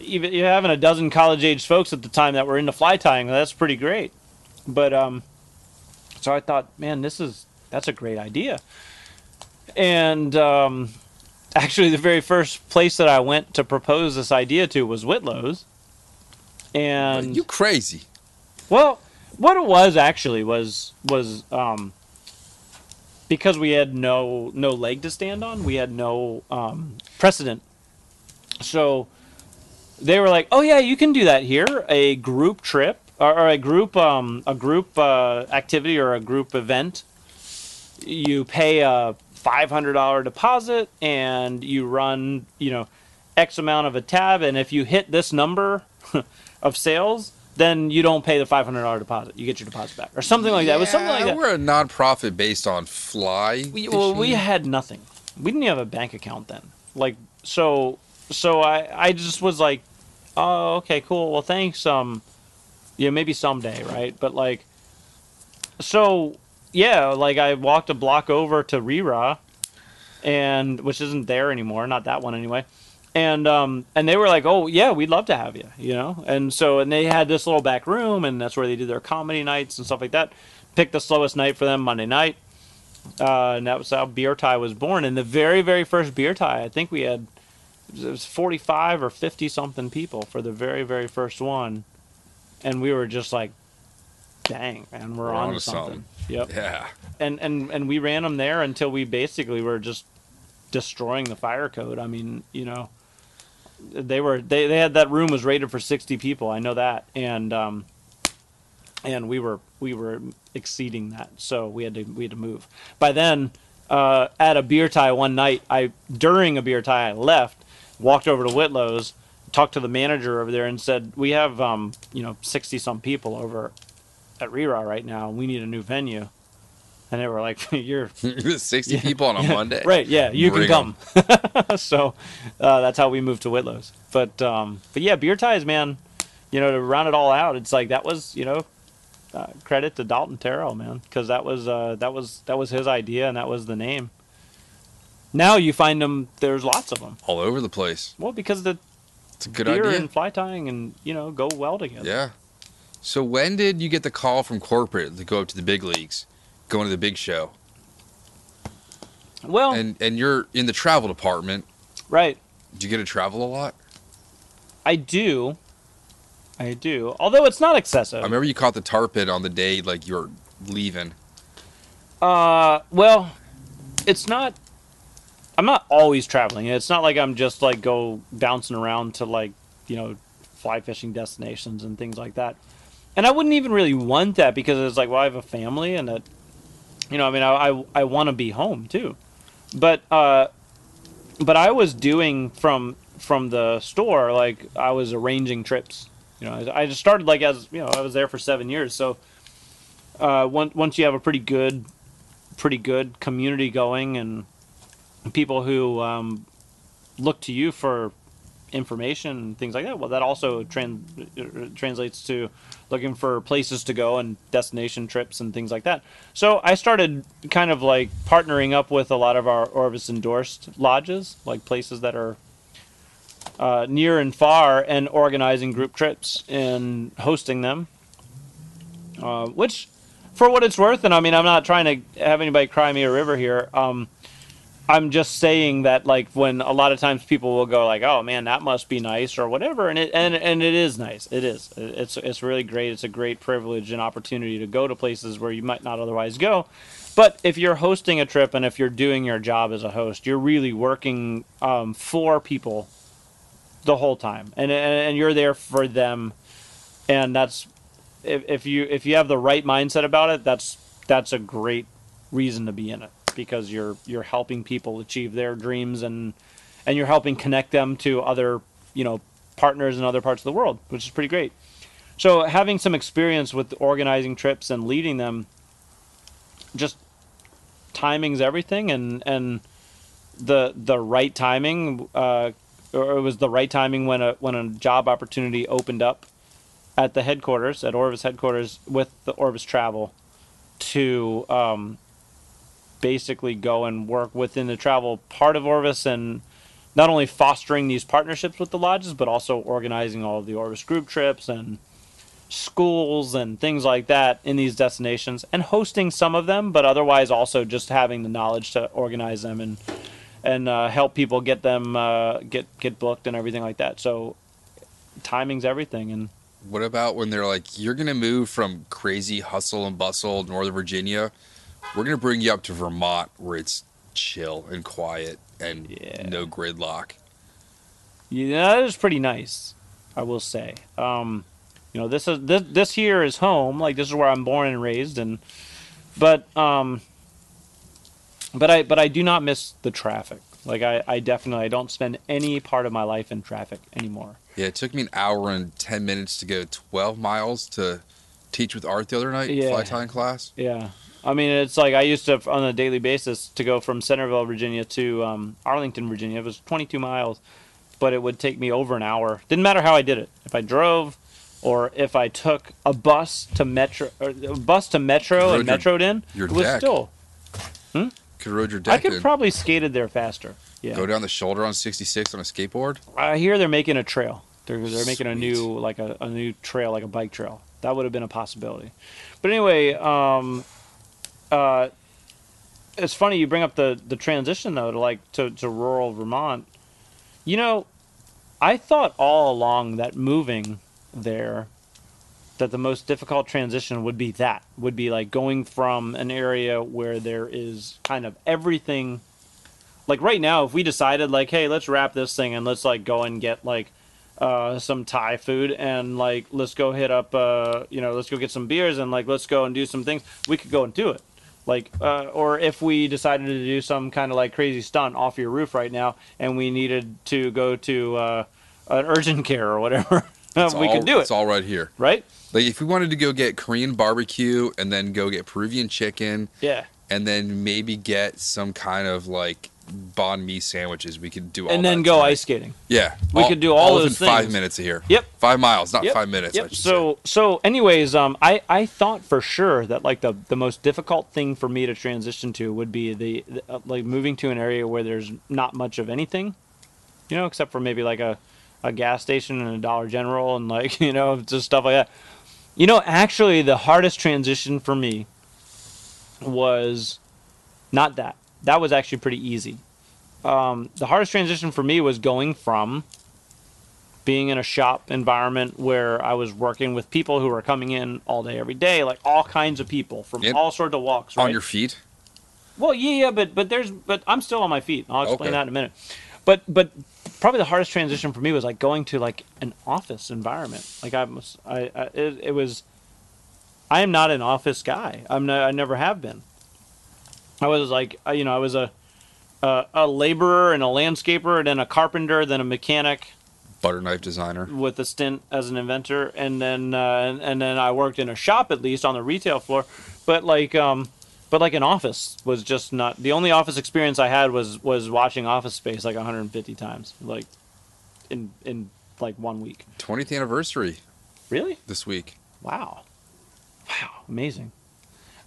you're having a dozen college-aged folks at the time that were into fly tying. That's pretty great. But so I thought, man, that's a great idea. And actually, the very first place that I went to propose this idea to was Whitlow's. And are you crazy? Well, what it was actually was because we had no leg to stand on, we had no precedent. So they were like, "Oh yeah, you can do that here, a group trip or a group activity or a group event. You pay a $500 deposit and you run, X amount of a tab, and if you hit this number of sales, then you don't pay the $500 deposit. You get your deposit back," or something like that. It was something like that. We're a nonprofit based on fly. We had nothing. We didn't have a bank account then. Like so I just was like, "Oh, okay, cool. Well, thanks. Yeah, maybe someday, right?" But I walked a block over to Rera, and which isn't there anymore, not that one anyway. And they were like, "Oh yeah, we'd love to have you," And they had this little back room, and that's where they did their comedy nights and stuff like that. Picked the slowest night for them, Monday night, and that was how Beer Tie was born. And the very, very first Beer Tie, I think we had, it was 45 or 50 something people for the very, very first one, and we were just like, "Dang, man, we're on to something." Yep. Yeah. And we ran them there until we basically were just destroying the fire code. I mean, They had, that room was rated for 60 people. I know that, and we were exceeding that, so we had to move. By then, at a Beer Tie one night, during a beer tie, I left, walked over to Whitlow's, talked to the manager over there, and said, "We have 60 some people over at Rera right now. We need a new venue." And they were like, "You're 60 people on a Monday, right? Yeah, you Bring can come." So that's how we moved to Whitlow's. But yeah, Beer Ties, man. To round it all out, it's like that was, credit to Dalton Terrell, man, because that was his idea and that was the name. Now you find them. There's lots of them all over the place. Well, because it's a good beer idea, and fly tying and go well together. Yeah. So when did you get the call from corporate to go up to the big leagues? Going to the big show. Well, and you're in the travel department, right? Do you get to travel a lot? I do. Although it's not excessive. I remember you caught the tarpon on the day you were leaving. Well, it's not. I'm not always traveling. It's not like I'm just go bouncing around to fly fishing destinations and things like that. And I wouldn't even really want that because it's well, I have a family and that. I want to be home too, but I was doing from the store, I was arranging trips. I just started I was there for 7 years. So once you have a pretty good community going and people who look to you for information and things like that, well, that also translates to looking for places to go and destination trips and things like that. So I started kind of partnering up with a lot of our Orvis endorsed lodges, places that are near and far, and organizing group trips and hosting them, which for what it's worth, and I'm not trying to have anybody cry me a river here, I'm just saying that when a lot of times people will go "Oh man, that must be nice" or whatever, and it is nice. It is. It's really great. It's a great privilege and opportunity to go to places where you might not otherwise go. But if you're hosting a trip and if you're doing your job as a host, you're really working for people the whole time, and you're there for them. And that's if you have the right mindset about it, that's a great reason to be in it. Because you're helping people achieve their dreams and you're helping connect them to other partners in other parts of the world, which is pretty great. So having some experience with organizing trips and leading them, just timing's everything, and the right timing, or it was the right timing when a job opportunity opened up at the headquarters, at Orvis headquarters, with the Orvis Travel to basically go and work within the travel part of Orvis and not only fostering these partnerships with the lodges, but also organizing all of the Orvis group trips and schools and things like that in these destinations, and hosting some of them, but otherwise also just having the knowledge to organize them and help people get them get booked and everything like that. So timing's everything. And what about when they're like, you're going to move from crazy hustle and bustle Northern Virginia, we're going to bring you up to Vermont where it's chill and quiet and no gridlock? Yeah, that is pretty nice, I will say. You know, this here is home. Like, this is where I'm born and raised, but I do not miss the traffic. Like, I definitely don't spend any part of my life in traffic anymore. Yeah, it took me an hour and 10 minutes to go 12 miles to teach with Art the other night, fly tying class. Yeah, I mean, it's like I used to on a daily basis to go from Centerville, Virginia, to Arlington, Virginia. It was 22 miles, but it would take me over an hour. Didn't matter how I did it. If I drove, or if I took a bus to metro, and metroed in, it was still. Could rode your deck. I could probably skated there faster. Yeah. Go down the shoulder on 66 on a skateboard. I hear they're making a trail. They're making a new new trail, like a bike trail. That would have been a possibility. But anyway, it's funny you bring up the transition though to rural Vermont. You know, I thought all along that moving there, that the most difficult transition would be like going from an area where there is kind of everything. Like right now, if we decided like, hey, let's wrap this thing and let's like go and get like some Thai food and like let's go hit up let's go get some beers and like let's go and do some things, we could go and do it. Like or if we decided to do some kind of like crazy stunt off your roof right now and we needed to go to an urgent care or whatever, we could do it. It's all right here. Right? Like, if we wanted to go get Korean barbecue and then go get Peruvian chicken. Yeah. And then maybe get some kind of, like, banh mi sandwiches, we could do all that. And then go ice skating. Yeah. We could do all those things. 5 minutes here. Yep. 5 miles, not 5 minutes. Yep. So anyways, I thought for sure that, like, the most difficult thing for me to transition to would be the moving to an area where there's not much of anything, you know, except for maybe, like, a gas station and a Dollar General and like, you know, just stuff like that. You know, actually the hardest transition for me was not that. That was actually pretty easy. The hardest transition for me was going from being in a shop environment where I was working with people who were coming in all day, every day, like all kinds of people from all sorts of walks. Right? On your feet? Well, yeah, but I'm still on my feet. I'll explain that in a minute. But probably the hardest transition for me was like going to like an office environment. Like I am not an office guy. I never have been. I was like, you know, I was a laborer and a landscaper and then a carpenter, then a mechanic, butter knife designer with a stint as an inventor, and then I worked in a shop, at least on the retail floor. But like an office was just not. The only office experience I had was watching Office Space like 150 times, like in like 1 week. 20th anniversary. Really? This week. Wow, amazing.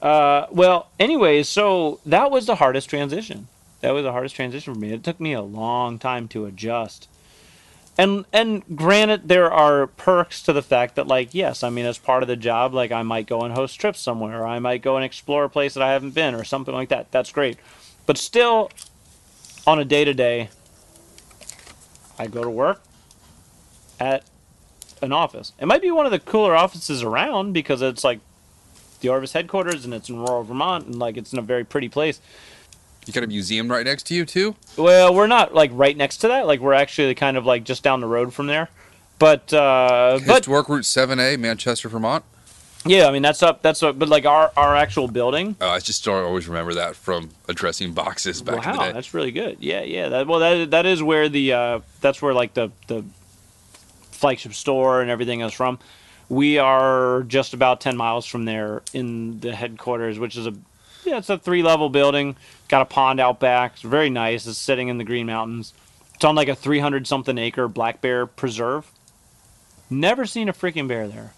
Well, anyways, so that was the hardest transition. That was the hardest transition for me. It took me a long time to adjust. And granted, there are perks to the fact that, like, yes, I mean, as part of the job, like, I might go and host trips somewhere, or I might go and explore a place that I haven't been, or something like that. That's great. But still, on a day-to-day, I go to work at an office. It might be one of the cooler offices around because it's, like, the Orvis headquarters, and it's in rural Vermont, and, like, it's in a very pretty place. You got a museum right next to you, too? Well, we're not, like, right next to that. Like, we're actually kind of, like, just down the road from there. But work Route 7A, Manchester, Vermont? Yeah, I mean, that's up. But, like, our actual building. Oh, I just don't always remember that from addressing boxes back in the day. Wow, that's really good. Yeah. That is where the flagship store and everything is from. We are just about 10 miles from there in the headquarters, which is it's a 3-level building. Got a pond out back. It's very nice. It's sitting in the Green Mountains. It's on like a 300-something acre black bear preserve. Never seen a freaking bear there.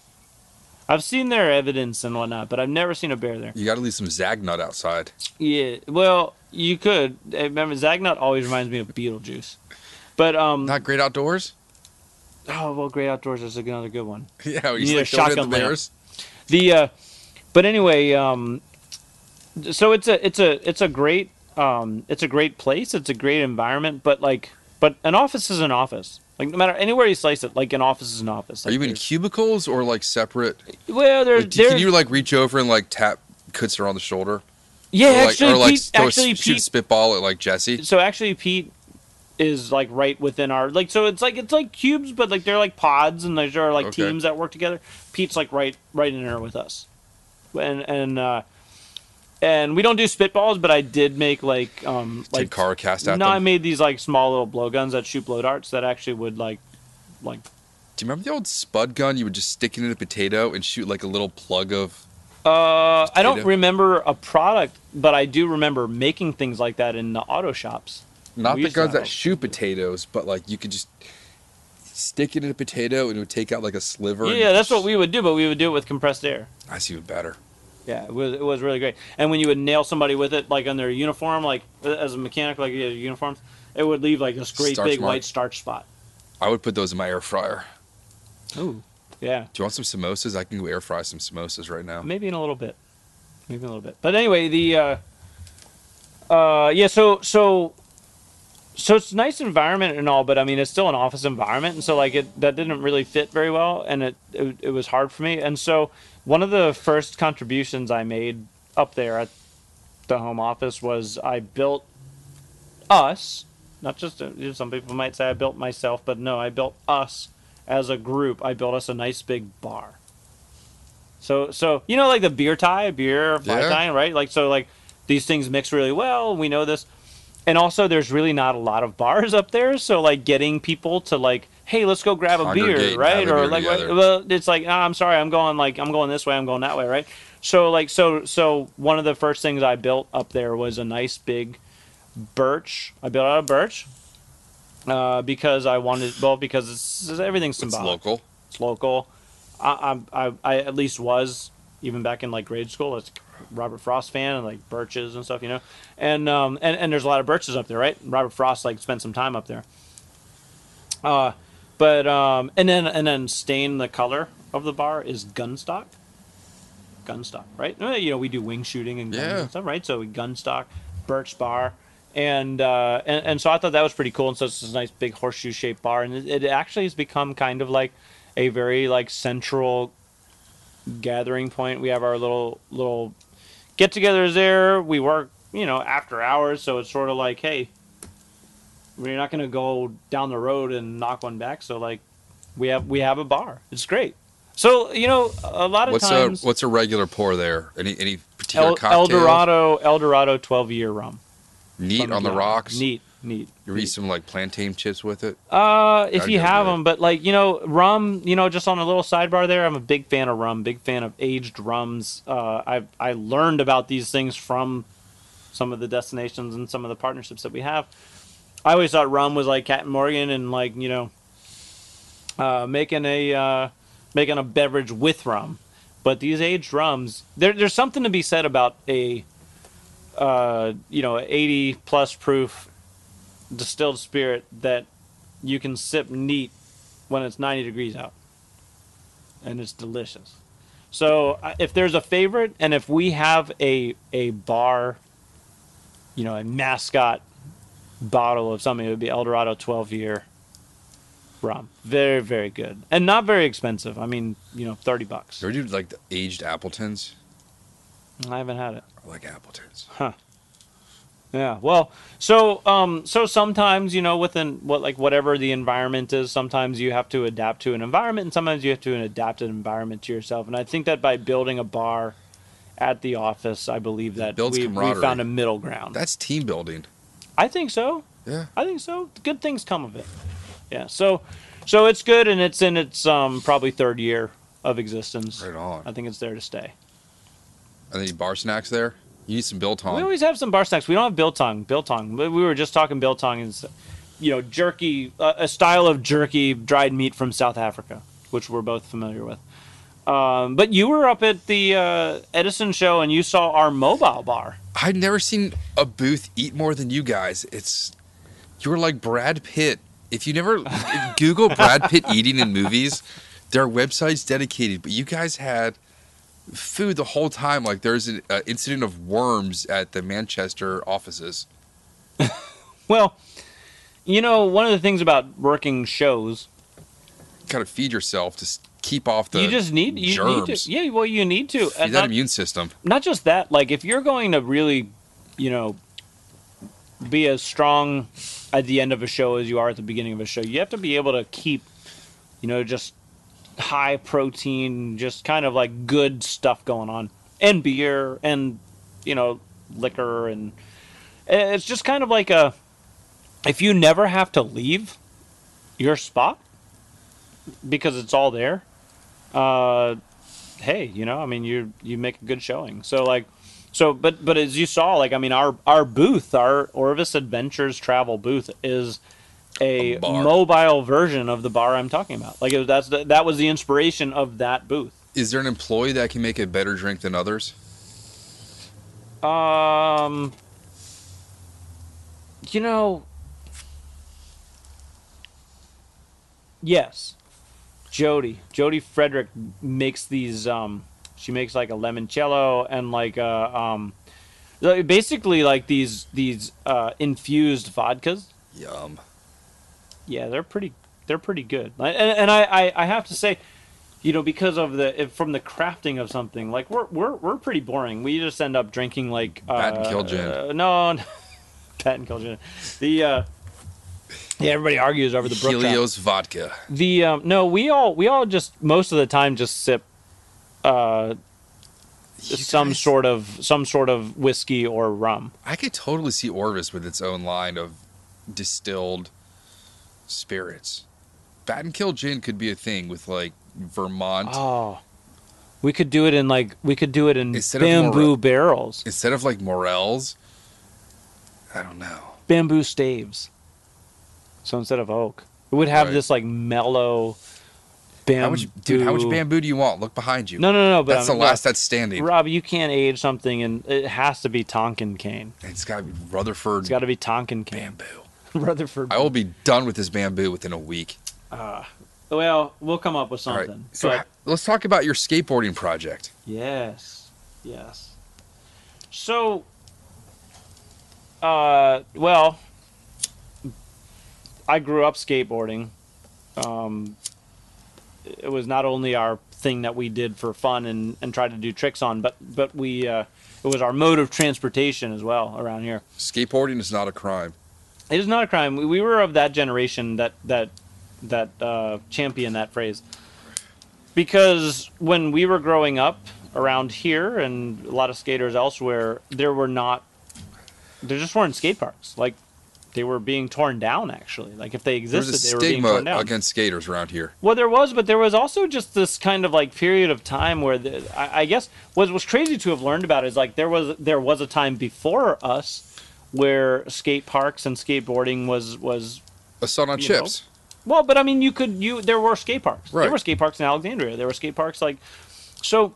I've seen their evidence and whatnot, but I've never seen a bear there. You got to leave some Zagnut outside. Yeah, well, you could. Remember, Zagnut always reminds me of Beetlejuice. But not Great Outdoors. Oh well, Great Outdoors is another good one. Yeah, well, you need a shotgun lamp. The but anyway, so it's a great it's a great place. It's a great environment. But like, but an office is an office. Like no matter anywhere you slice it, like an office is an office. Like, are you in cubicles or like separate? Well, there's like, can you like reach over and like tap Kutzer on the shoulder? Yeah, or, like, actually, or, like, Pete, actually, shoot Pete, spitball at like Jesse. So actually, Pete is like right within our like so it's like cubes but like they're like pods and there are like okay. teams that work together. Pete's like right in there with us, and we don't do spitballs, but I did make like like car cast at them. I made these like small little blowguns that shoot blow darts that actually would like. Do you remember the old spud gun? You would just stick it in a potato and shoot like a little plug of. I don't remember a product, but I do remember making things like that in the auto shops. Not the guns that shoot potatoes, but like you could just stick it in a potato and it would take out like a sliver. Yeah, that's what we would do, but we would do it with compressed air. That's even better. Yeah, it was really great. And when you would nail somebody with it, like on their uniform, like as a mechanic, like you had uniforms, it would leave like this great big white starch spot. I would put those in my air fryer. Ooh, yeah. Do you want some samosas? I can go air fry some samosas right now. Maybe in a little bit. Maybe in a little bit. But anyway, the yeah, so it's a nice environment and all, but I mean it's still an office environment, and so like that didn't really fit very well, and it was hard for me. And so one of the first contributions I made up there at the home office was I built us, not just some people might say I built myself, but no, I built us as a group. I built us a nice big bar. So you know like the beer fly tying, right? Like so like these things mix really well. We know this. And also, there's really not a lot of bars up there, so like getting people to like, hey, let's go grab a beer, right? Or like, well, it's like, oh, I'm sorry, I'm going this way, I'm going that way, right? So like, so one of the first things I built up there was a nice big birch. I built out of birch because I wanted, well, because it's everything's symbolic. It's local. It's local. I at least was even back in like grade school. It's Robert Frost fan and like birches and stuff, you know, and there's a lot of birches up there, right? Robert Frost like spent some time up there, and then stain the color of the bar is gunstock, right? You know, we do wing shooting and guns and stuff, right? So we gunstock, birch bar, and so I thought that was pretty cool, and so it's this nice big horseshoe shaped bar, and it actually has become kind of like a very like central gathering point. We have our little get-togethers there. We work, you know, after hours, so it's sort of like, hey, we're not going to go down the road and knock one back. So like, we have a bar. It's great. So you know, a lot of times. What's a regular pour there? Any particular cocktail? Eldorado 12-year rum. Neat on the rocks. Neat. You eat some like plantain chips with it. If you have them, but like you know, rum. You know, just on a little sidebar there, I'm a big fan of rum. Big fan of aged rums. I learned about these things from some of the destinations and some of the partnerships that we have. I always thought rum was like Captain Morgan and like you know, making a beverage with rum. But these aged rums, there's something to be said about a, 80 plus proof distilled spirit that you can sip neat when it's 90 degrees out, and it's delicious. So if there's a favorite, and if we have a bar, you know, a mascot bottle of something, it would be Eldorado 12-year rum. Very, very good, and not very expensive. I mean, you know, $30. Or do you like the aged Appletons? I haven't had it. I like Appletons. Huh. Yeah, well, so sometimes, you know, within whatever the environment is, sometimes you have to adapt to an environment, and sometimes you have to adapt an environment to yourself. And I think that by building a bar at the office, I believe that we found a middle ground. That's team building. I think so. Yeah. I think so. Good things come of it. Yeah. So it's good, and it's in its probably third year of existence. Right on. I think it's there to stay. Are there bar snacks there? You need some Biltong. We always have some bar snacks. We don't have Biltong. We were just talking Biltong, and you know, jerky, a style of jerky, dried meat from South Africa, which we're both familiar with. But you were up at the Edison show, and you saw our mobile bar. I'd never seen a booth eat more than you guys. You were like Brad Pitt If you never Google Brad Pitt eating in movies, there are websites dedicated. But you guys had food the whole time. Like there's an incident of worms at the Manchester offices. Well, you know, one of the things about working shows, gotta feed yourself to keep off the germs. Need to, yeah, well, you need to. Feed that immune system. Not just that. Like if you're going to really, you know, be as strong at the end of a show as you are at the beginning of a show, you have to be able to keep, you know, just high protein, just kind of like good stuff going on, and beer and, you know, liquor. And it's just kind of like a, if you never have to leave your spot because it's all there, hey, you know, I mean, you make a good showing. So like, so, but as you saw, like, I mean, our booth, our Orvis Adventures Travel booth is a mobile version of the bar I'm talking about. Like, that was the inspiration of that booth. Is there an employee that can make a better drink than others? You know, yes. Jody Frederick makes these, she makes like a limoncello and like basically like these infused vodkas. Yum. Yeah, they're pretty good. And I have to say, you know, because of from the crafting of something, like we're pretty boring. We just end up drinking like Pat and Kill gin. No, Pat and Kill gin. The yeah, everybody argues over the Helios vodka. The no, we all just most of the time just sip some sort of whiskey or rum. I could totally see Orvis with its own line of distilled spirits. Bat and Kill gin could be a thing with like Vermont. Oh, we could do it in bamboo barrels instead of like Morels. I don't know. Bamboo staves. So instead of oak, it would have this like mellow. How much bamboo do you want? Look behind you. No. But that's the last that's standing. Rob, you can't age something, and it has to be Tonkin cane. It's got to be Rutherford. It's got to be Tonkin cane. Bamboo. Rutherford. I will be done with this bamboo within a week. Well, we'll come up with something. Right. So let's talk about your skateboarding project. Yes. So, well, I grew up skateboarding. It was not only our thing that we did for fun and tried to do tricks on, but we it was our mode of transportation as well around here. Skateboarding is not a crime. It is not a crime. We were of that generation that championed that phrase, because when we were growing up around here and a lot of skaters elsewhere, there just weren't skate parks. Like they were being torn down, actually. Like, if they existed, they were being torn down. There was a stigma against skaters around here. Well, there was, but there was also just this kind of, like, period of time where, I guess, what was crazy to have learned about is, like, there was a time before us where skate parks and skateboarding was a sun on chips. Well, but, I mean, there were skate parks. Right. There were skate parks in Alexandria. There were skate parks, like, so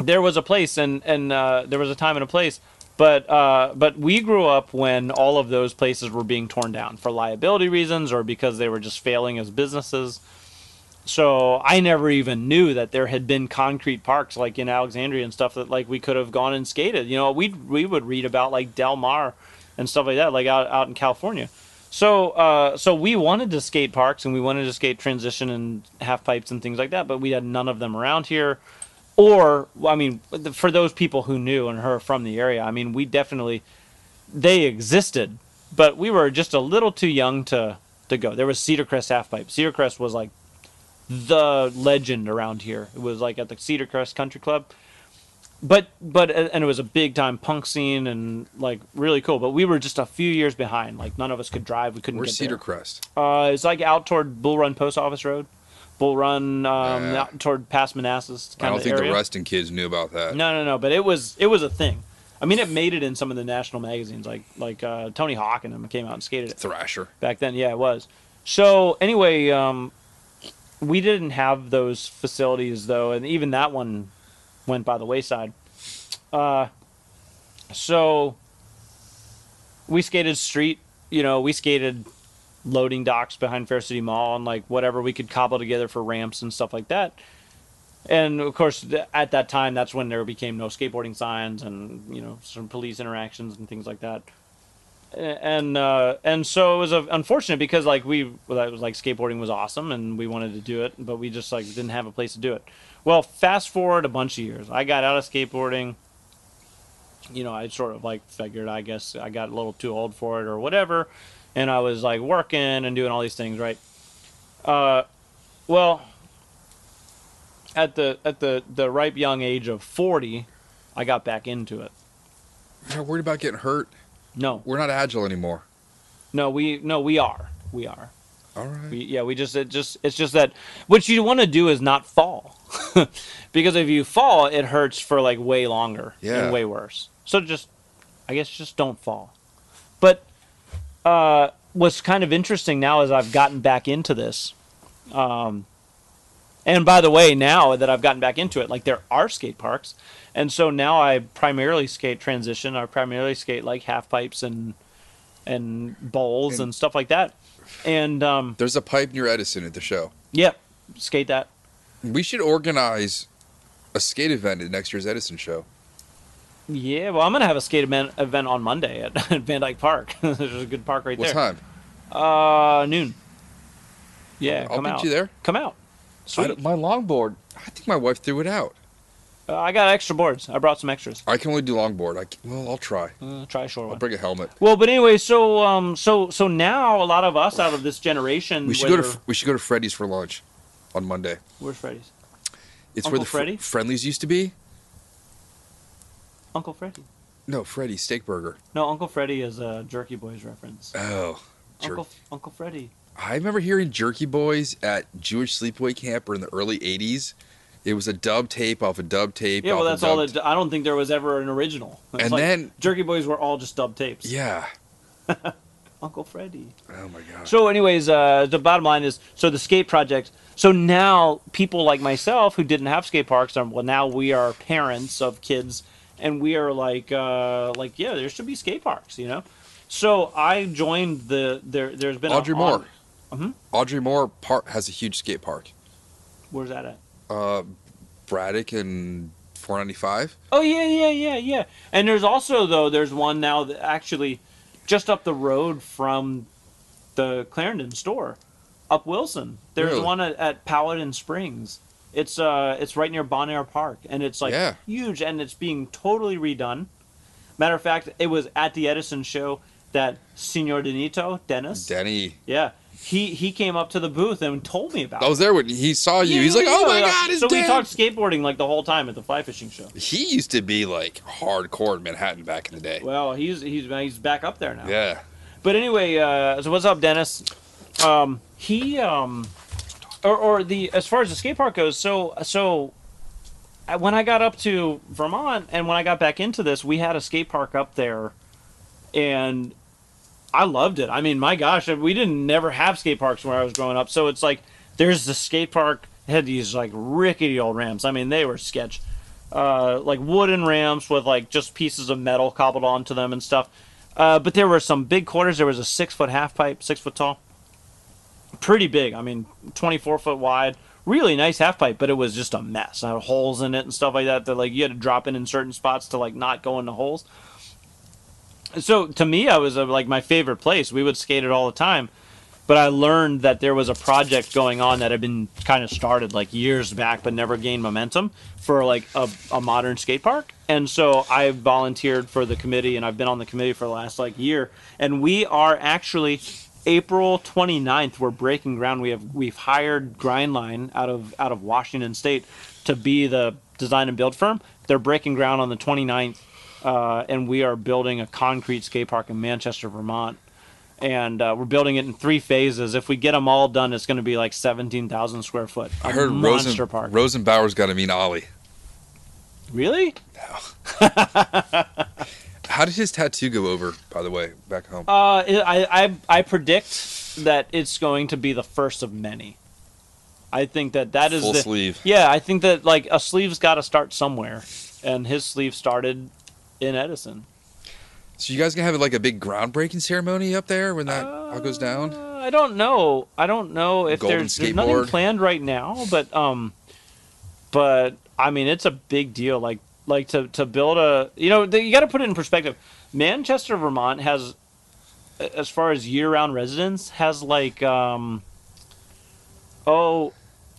there was a place, and there was a time and a place. But we grew up when all of those places were being torn down for liability reasons or because they were just failing as businesses. So I never even knew that there had been concrete parks like in Alexandria and stuff that like we could have gone and skated. You know, we would read about like Del Mar and stuff like that, like out in California. So so we wanted to skate parks and we wanted to skate transition and half pipes and things like that, but we had none of them around here. Or, I mean, for those people who knew and were from the area, I mean, they existed, but we were just a little too young to go. There was Cedar Crest half pipe. Cedar Crest was like the legend around here. It was like at the Cedar Crest Country Club, and it was a big time punk scene and like really cool. But we were just a few years behind. Like none of us could drive. We couldn't. Where's Cedar Crest? It's like out toward Bull Run Post Office Road. Bull Run out toward past Manassas. I don't think the Ruston kids knew about that. No. But it was a thing. I mean, it made it in some of the national magazines, like Tony Hawk and them came out and skated it. Thrasher. Back then, yeah, it was. So anyway, we didn't have those facilities though, and even that one went by the wayside. So we skated street. You know, we skated loading docks behind Fair City Mall and like whatever we could cobble together for ramps and stuff like that. And of course, at that time, that's when there became no skateboarding signs and, you know, some police interactions and things like that. And so it was unfortunate because like skateboarding was awesome and we wanted to do it, but we just like didn't have a place to do it. Well, fast forward a bunch of years, I got out of skateboarding. You know, I sort of like figured, I guess I got a little too old for it or whatever. And I was like working and doing all these things. Right. Well, at the ripe young age of 40, I got back into it. You're not worried about getting hurt. No, we're not agile anymore. No, we are. All right. It's just that what you want to do is not fall, because if you fall, it hurts for like way longer and way worse. So I guess just don't fall. But what's kind of interesting now is I've gotten back into this. And by the way, now that I've gotten back into it, like there are skate parks. And so now I primarily skate transition. I primarily skate like half pipes and bowls and stuff like that. And there's a pipe near Edison at the show. Yep. Yeah, skate that. We should organize a skate event at next year's Edison show. Yeah. Well, I'm going to have a skate event on Monday at Van Dyke Park. There's a good park right there. What time? Noon. Yeah. I'll meet you there. Come out. Sweet. My longboard. I think my wife threw it out. I got extra boards. I brought some extras. I can only do longboard. I'll try. Try a short one. I'll bring a helmet. Well, but anyway, so now a lot of us out of this generation. We should go to Freddy's for lunch on Monday. Where's Freddy's? It's Uncle where the Friendlies used to be. Uncle Freddy. No, Freddy Steak Burger. No, Uncle Freddy is a Jerky Boys reference. Oh, Uncle Freddy. I remember hearing Jerky Boys at Jewish Sleepaway Camp in the early 80s. It was a dub tape off a dub tape. Yeah, well, that's all. I don't think there was ever an original. And like then Jerky Boys were all just dub tapes. Yeah. Uncle Freddy. Oh, my God. So anyways, the bottom line is, so the skate project. So now people like myself who didn't have skate parks, now we are parents of kids, and we are like, there should be skate parks, you know? So I joined there's been Audrey Moore. Mm-hmm. Audrey Moore has a huge skate park. Where's that at? Braddock and 495. Oh, yeah. And there's also, though, there's one now that actually just up the road from the Clarendon store, up Wilson. There's one at Powhatan Springs. It's right near Bon Air Park, and it's like huge, and it's being totally redone. Matter of fact, it was at the Edison show that Senor Denito, Denny. Yeah. He came up to the booth and told me about it. I was there when he saw you. He's like, oh, my God, it's Dan. We talked skateboarding like the whole time at the fly fishing show. He used to be like hardcore in Manhattan back in the day. Well, he's back up there now. Yeah. But anyway, so what's up, Dennis? As far as the skate park goes, so when I got up to Vermont and when I got back into this, we had a skate park up there, and I loved it. I mean, my gosh, we didn't never have skate parks where I was growing up. So it's like there's the skate park had these like rickety old ramps. I mean, they were sketch, like wooden ramps with like just pieces of metal cobbled onto them and stuff. But there were some big quarters. There was a 6-foot half pipe, 6-foot tall, pretty big. I mean, 24-foot wide, really nice half pipe. But it was just a mess. I had holes in it and stuff like that. That like you had to drop in certain spots to like not go into holes. So to me, I was like my favorite place. We would skate it all the time, but I learned that there was a project going on that had been kind of started like years back, but never gained momentum for like a modern skate park. And so I volunteered for the committee, and I've been on the committee for the last like year. And we are actually April 29th. We're breaking ground. We've hired Grindline out of Washington State to be the design and build firm. They're breaking ground on the 29th. And we are building a concrete skate park in Manchester, Vermont. And we're building it in 3 phases. If we get them all done, it's going to be like 17,000 square foot. I heard Rosenbauer's got a mean ollie. Really? No. How did his tattoo go over, by the way, back home? I predict that it's going to be the first of many. I think that is full sleeve. Yeah, I think that like a sleeve's got to start somewhere. And his sleeve started in Edison. So you guys gonna have like a big groundbreaking ceremony up there when that all goes down? I don't know. I don't know if there's nothing planned right now, but I mean it's a big deal. Like to build a, you know, you got to put it in perspective. Manchester, Vermont has, as far as year-round residents, has like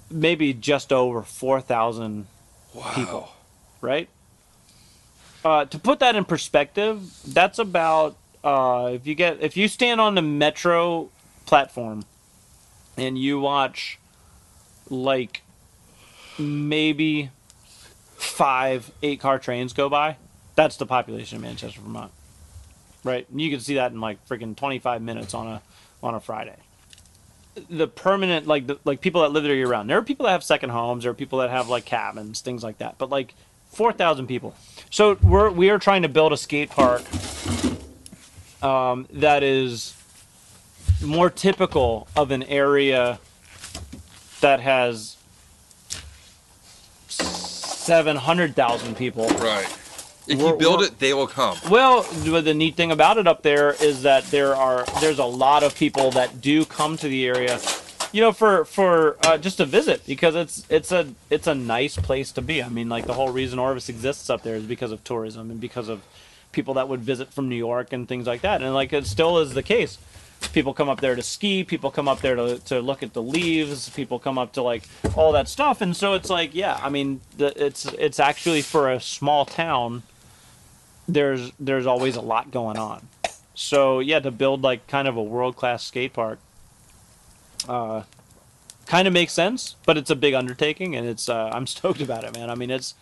maybe just over 4,000 people, right? To put that in perspective, that's about if you stand on the metro platform and you watch like maybe 5 8-car trains go by, that's the population of Manchester, Vermont, right? And you can see that in like freaking 25 minutes on a Friday. The permanent, like people that live there year round. There are people that have second homes. There are people that have like cabins, things like that. But like 4,000 people. So we are trying to build a skate park that is more typical of an area that has 700,000 people. Right. If you build it, they will come. Well, the neat thing about it up there is that there's a lot of people that do come to the area, you know, for just to visit, because it's a nice place to be. I mean, like the whole reason Orvis exists up there is because of tourism and because of people that would visit from New York and things like that. And like it still is the case. People come up there to ski. People come up there to look at the leaves. People come up to like all that stuff. And so it's like, yeah, I mean, it's actually, for a small town, there's always a lot going on. So yeah, to build like kind of a world-class skate park kind of makes sense, but it's a big undertaking, and it's I'm stoked about it, man. I mean, it's,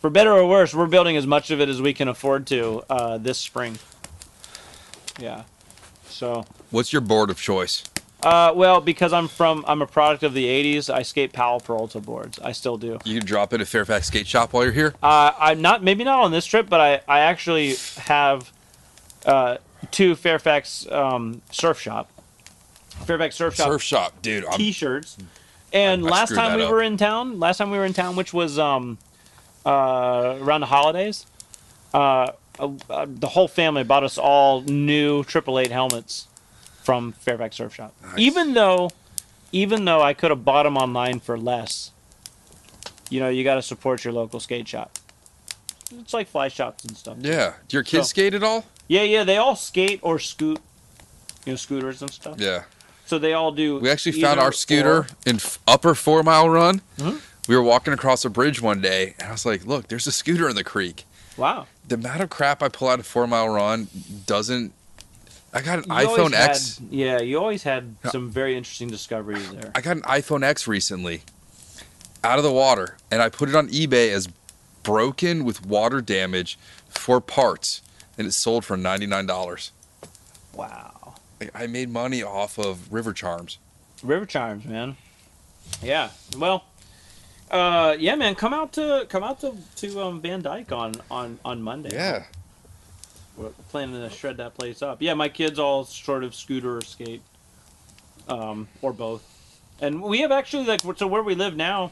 for better or worse, we're building as much of it as we can afford to this spring. Yeah. So what's your board of choice? Well, because I'm a product of the 80s, I skate Powell Peralta boards. I still do. You can drop in at Fairfax Skate Shop while you're here? Maybe not on this trip, but I actually have two Fairfax Surf Shop dude, t-shirts. And last time we were in town, which was around the holidays, the whole family bought us all new 888 helmets from Fairfax Surf Shop. Nice. Even though I could have bought them online for less, you know, you got to support your local skate shop. It's like fly shops and stuff. Yeah. Do your kids skate at all? Yeah. They all skate or scoot, you know, scooters and stuff. Yeah. So they all do. We actually found our scooter in Upper 4 Mile Run. Mm-hmm. We were walking across a bridge one day, and I was like, look, there's a scooter in the creek. Wow. The amount of crap I pull out of 4 Mile Run doesn't. I got an iPhone X. Yeah, you always had some very interesting discoveries there. I got an iPhone X recently out of the water, and I put it on eBay as broken with water damage for parts, and it sold for $99. Wow. I made money off of River Charms. River Charms, man. Yeah. Well, yeah, man, come out to Van Dyke on Monday. Yeah. We're planning to shred that place up. Yeah, my kids all sort of scooter or skate, or both. And we have actually, like, so where we live now,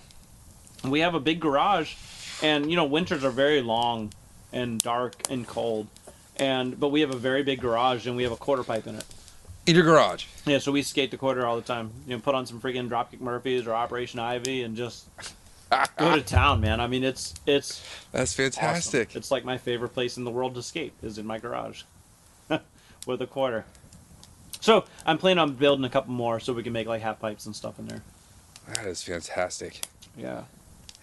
we have a big garage, and, you know, winters are very long and dark and cold, but we have a very big garage, and we have a quarter pipe in it. In your garage? Yeah, so we skate the quarter all the time. You know, put on some freaking Dropkick Murphys or Operation Ivy and just go to town, man. I mean, it's that's fantastic. Awesome. It's like my favorite place in the world to skate is in my garage with a quarter. So I'm planning on building a couple more so we can make like half pipes and stuff in there. That is fantastic. Yeah,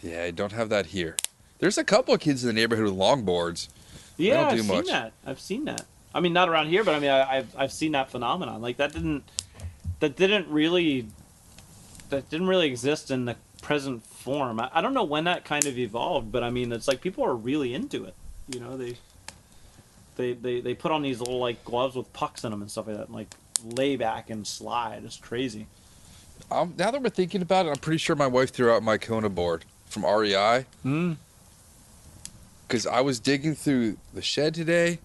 I don't have that here. There's a couple of kids in the neighborhood with longboards. Yeah, I've seen that. I mean, not around here, but I mean, I've seen that phenomenon. Like that didn't really exist in the present form. I don't know when that kind of evolved, but I mean, it's like people are really into it, you know. They put on these little like gloves with pucks in them and stuff like that, and like lay back and slide. It's crazy. Now that we're thinking about it, I'm pretty sure my wife threw out my Kona board from REI, because I was digging through the shed today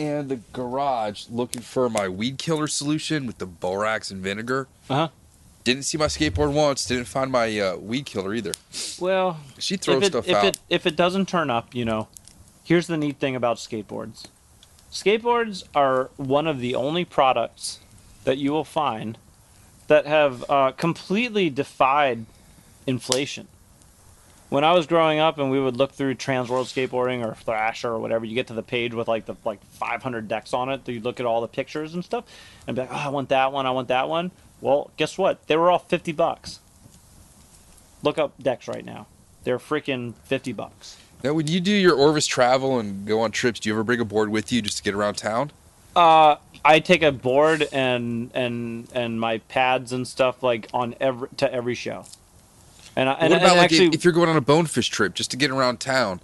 and the garage looking for my weed killer solution with the borax and vinegar. Didn't see my skateboard once. Didn't find my weed killer either. Well, she throws stuff out. If it doesn't turn up, you know, Here's the neat thing about skateboards. Skateboards are one of the only products that you will find that have completely defied inflation. When I was growing up and we would look through Trans World Skateboarding or Thrasher or whatever, you get to the page with like the 500 decks on it, you look at all the pictures and stuff, and be like, oh, I want that one, I want that one. Well, guess what? They were all $50. Look up decks right now. They're freaking $50. Now, when you do your Orvis travel and go on trips, do you ever bring a board with you just to get around town? I take a board and my pads and stuff like on every show. And what about and like actually, if you're going on a bonefish trip just to get around town,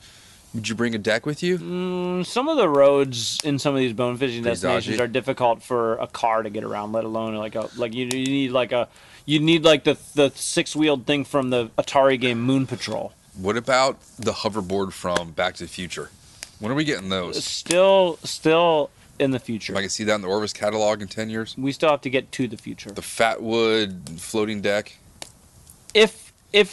would you bring a deck with you? Some of the roads in some of these bonefishing destinations are difficult for a car to get around, let alone like a you need like the six-wheeled thing from the Atari game Moon Patrol. What about the hoverboard from Back to the Future? When are we getting those? Still in the future. If I can see that in the Orvis catalog in 10 years. We still have to get to the future. The Fatwood floating deck. If it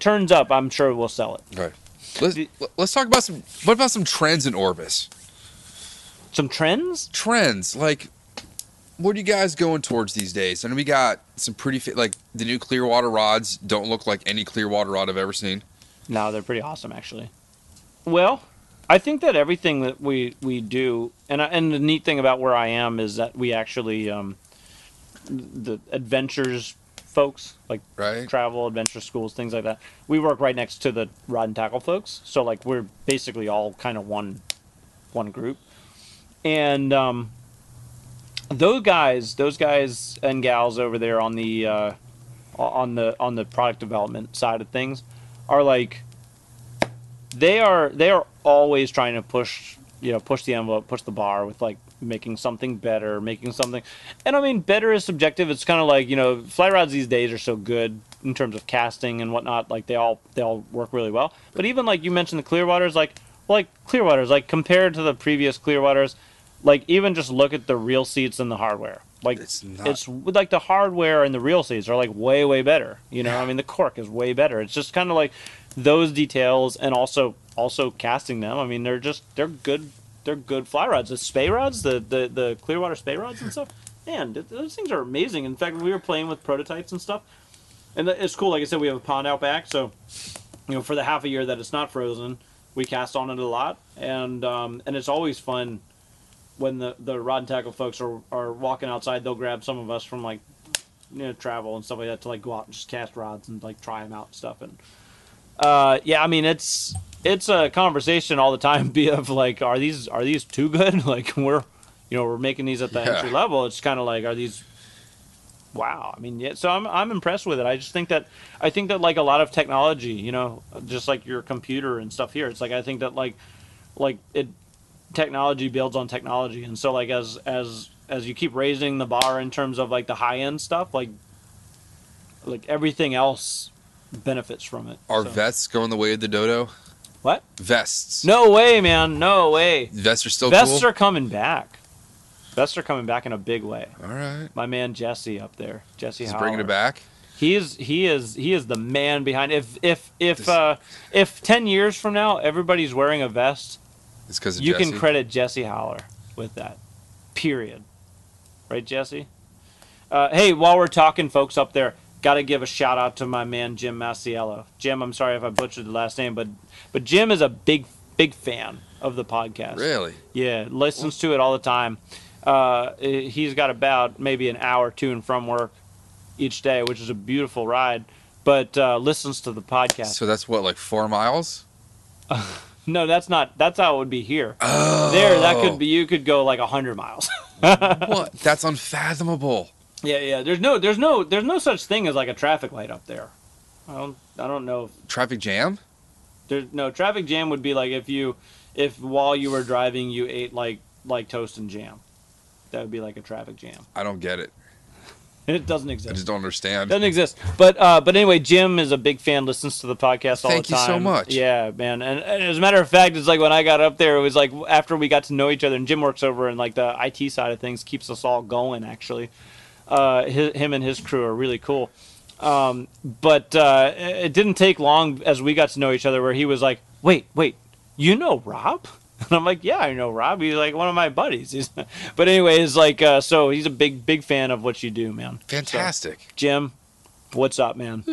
turns up, I'm sure we'll sell it. All right. Let's talk about some trends in Orvis. Some trends? Trends like. What are you guys going towards these days? I mean, we got some pretty like the new Clearwater rods don't look like any Clearwater rod I've ever seen. No, they're pretty awesome actually. Well, I think that everything that we do, and the neat thing about where I am is that we actually the adventures folks like travel adventure schools, things like that. We work right next to the rod and tackle folks, so like we're basically all kind of one group, and Those guys and gals over there on the product development side of things are like they are always trying to push the envelope, push the bar with like making something better, and I mean better is subjective. It's kind of like, you know, fly rods these days are so good in terms of casting and whatnot. Like they all work really well. But even like you mentioned the Clearwaters, like compared to the previous Clearwaters. Like, even just look at the real seats and the hardware. Like, it's like the hardware and the real seats are like way, way better. You know, I mean, the cork is way better. It's just kind of like those details and also casting them. I mean, they're good fly rods. The spey rods, the Clearwater spey rods and stuff. Man, those things are amazing. In fact, we were playing with prototypes and stuff. And it's cool. Like I said, we have a pond out back. So, you know, for the half a year that it's not frozen, we cast on it a lot. And it's always fun. When the rod and tackle folks are walking outside, they'll grab some of us from, like, you know, travel and stuff like that to, like, go out and just cast rods and, like, try them out and stuff. And, yeah, I mean, it's a conversation all the time of, like, are these too good? Like, we're making these at the entry level. It's kind of like, are these, wow. I mean, yeah, so I'm impressed with it. I just think that, like, a lot of technology, you know, just, like, your computer and stuff here. It's, like, I think that, like, it... technology builds on technology, and so like as you keep raising the bar in terms of like the high end stuff, like everything else benefits from it. Are vests going the way of the dodo? What? Vests? No way, man. No way. Vests are still cool? Vests are coming back. Vests are coming back in a big way. All right. My man Jesse up there, Jesse Howler, bringing it back. He is the man behind. If 10 years from now everybody's wearing a vest. It's because you Jesse. Can credit Jesse Howler with that, period. Right, Jesse? Hey, while we're talking, folks up there, got to give a shout-out to my man Jim Masciello. Jim, I'm sorry if I butchered the last name, but Jim is a big fan of the podcast. Really? Yeah, listens to it all the time. He's got about maybe an hour to and from work each day, which is a beautiful ride, but listens to the podcast. So that's what, like 4 miles? No, that's not. That's how it would be here. Oh. There, that could be. You could go like 100 miles. What? That's unfathomable. Yeah. There's no such thing as like a traffic light up there. I don't know. Traffic jam? There's no traffic jam. Would be like if while you were driving you ate like toast and jam. That would be like a traffic jam. I don't get it. It doesn't exist. I just don't understand. It doesn't exist. But anyway, Jim is a big fan, listens to the podcast all the time. Thank you so much. Yeah, man. And as a matter of fact, it's like when I got up there, it was like after we got to know each other, and Jim works over in like the IT side of things, keeps us all going, actually. Him and his crew are really cool. But it didn't take long as we got to know each other where he was like, wait, you know Rob? And I'm like, yeah, I know Rob. He's like one of my buddies. But anyways, so he's a big fan of what you do, man. Fantastic. So, Jim, what's up, man?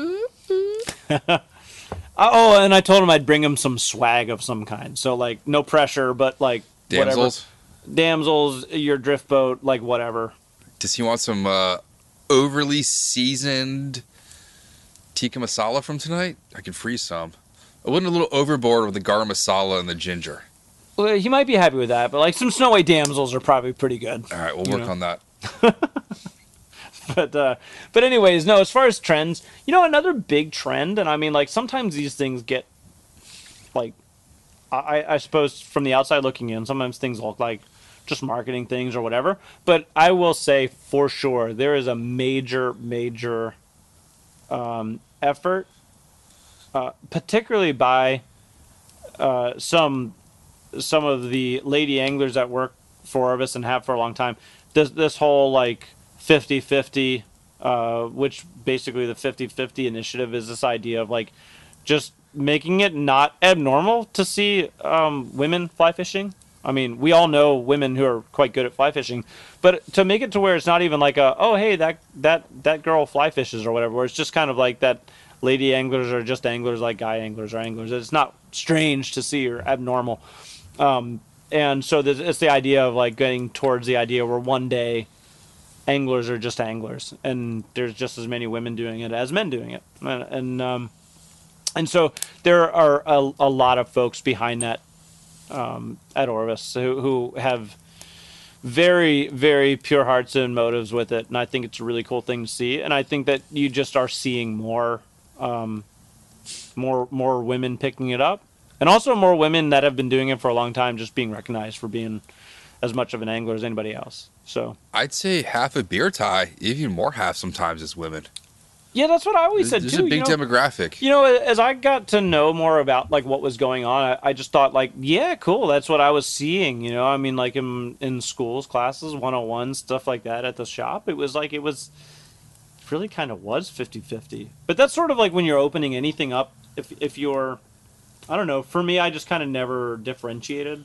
Oh, and I told him I'd bring him some swag of some kind. So, no pressure, but, damsels. Whatever. Damsels, your drift boat, whatever. Does he want some overly seasoned tikka masala from tonight? I can freeze some. I went a little overboard with the garam masala and the ginger. Well, he might be happy with that, but, some Snow White damsels are probably pretty good. All right, we'll work on that. But anyways, no, as far as trends, another big trend, and I mean, sometimes these things get, I suppose from the outside looking in, sometimes things look like just marketing things or whatever. But I will say for sure there is a major effort, particularly by some of the lady anglers that work for us and have for a long time. This whole 50-50, which basically the 50-50 initiative is this idea of just making it not abnormal to see women fly fishing. I mean, we all know women who are quite good at fly fishing, but to make it to where it's not even oh, hey, that girl fly fishes or whatever, where it's just kind of that lady anglers are just anglers like guy anglers are anglers. It's not strange to see or abnormal. And so it's the idea of getting towards the idea where one day anglers are just anglers, and there's just as many women doing it as men doing it, and so there are a lot of folks behind that at Orvis who have very, very pure hearts and motives with it, and I think it's a really cool thing to see, and I think that you just are seeing more women picking it up, and also more women that have been doing it for a long time just being recognized for being as much of an angler as anybody else. So I'd say half a beer tie, even more half sometimes, is women. Yeah, that's what I always said too. It's a big demographic. As I got to know more about what was going on, I just thought yeah, cool. That's what I was seeing. I mean, in schools, classes, 101 stuff like that at the shop. It was it was really kind of was 50-50. But that's sort of when you're opening anything up. If you're, I don't know. For me, I just kind of never differentiated.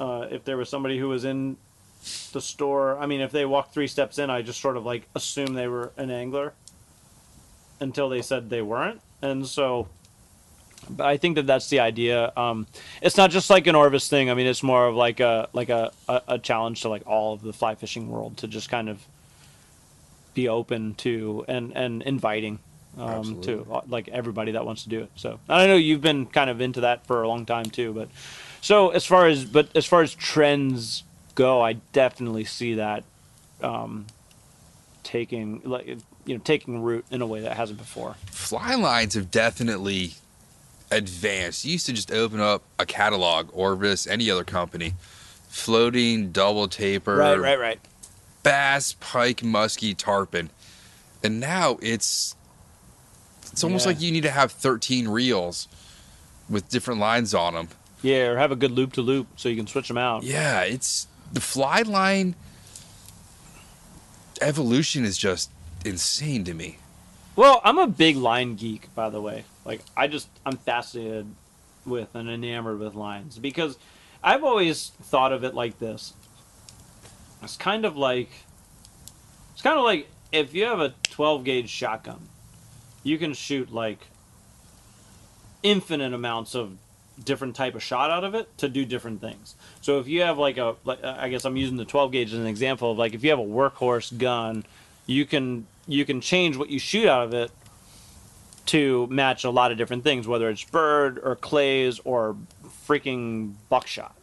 If there was somebody who was in the store, I mean, if they walked three steps in, I just sort of assumed they were an angler until they said they weren't. And so, but I think that that's the idea. It's not just an Orvis thing. I mean, it's more of a challenge to all of the fly fishing world to just kind of be open to and inviting to everybody that wants to do it. So, and I know you've been kind of into that for a long time too, but so as far as trends go, I definitely see that taking root in a way that hasn't before. Fly lines have definitely advanced. You used to just open up a catalog, Orvis, any other company, floating, double taper, right, bass, pike, muskie, tarpon, and now it's almost like you need to have 13 reels with different lines on them. Yeah, or have a good loop to loop so you can switch them out. Yeah, it's the fly line evolution is just insane to me. Well, I'm a big line geek, by the way. I'm fascinated with and enamored with lines, because I've always thought of it like this. It's kind of like if you have a 12 gauge shotgun, you can shoot infinite amounts of different type of shot out of it to do different things. So if you have I guess I'm using the 12 gauge as an example of if you have a workhorse gun, you can change what you shoot out of it to match a lot of different things, whether it's bird or clays or freaking buckshot,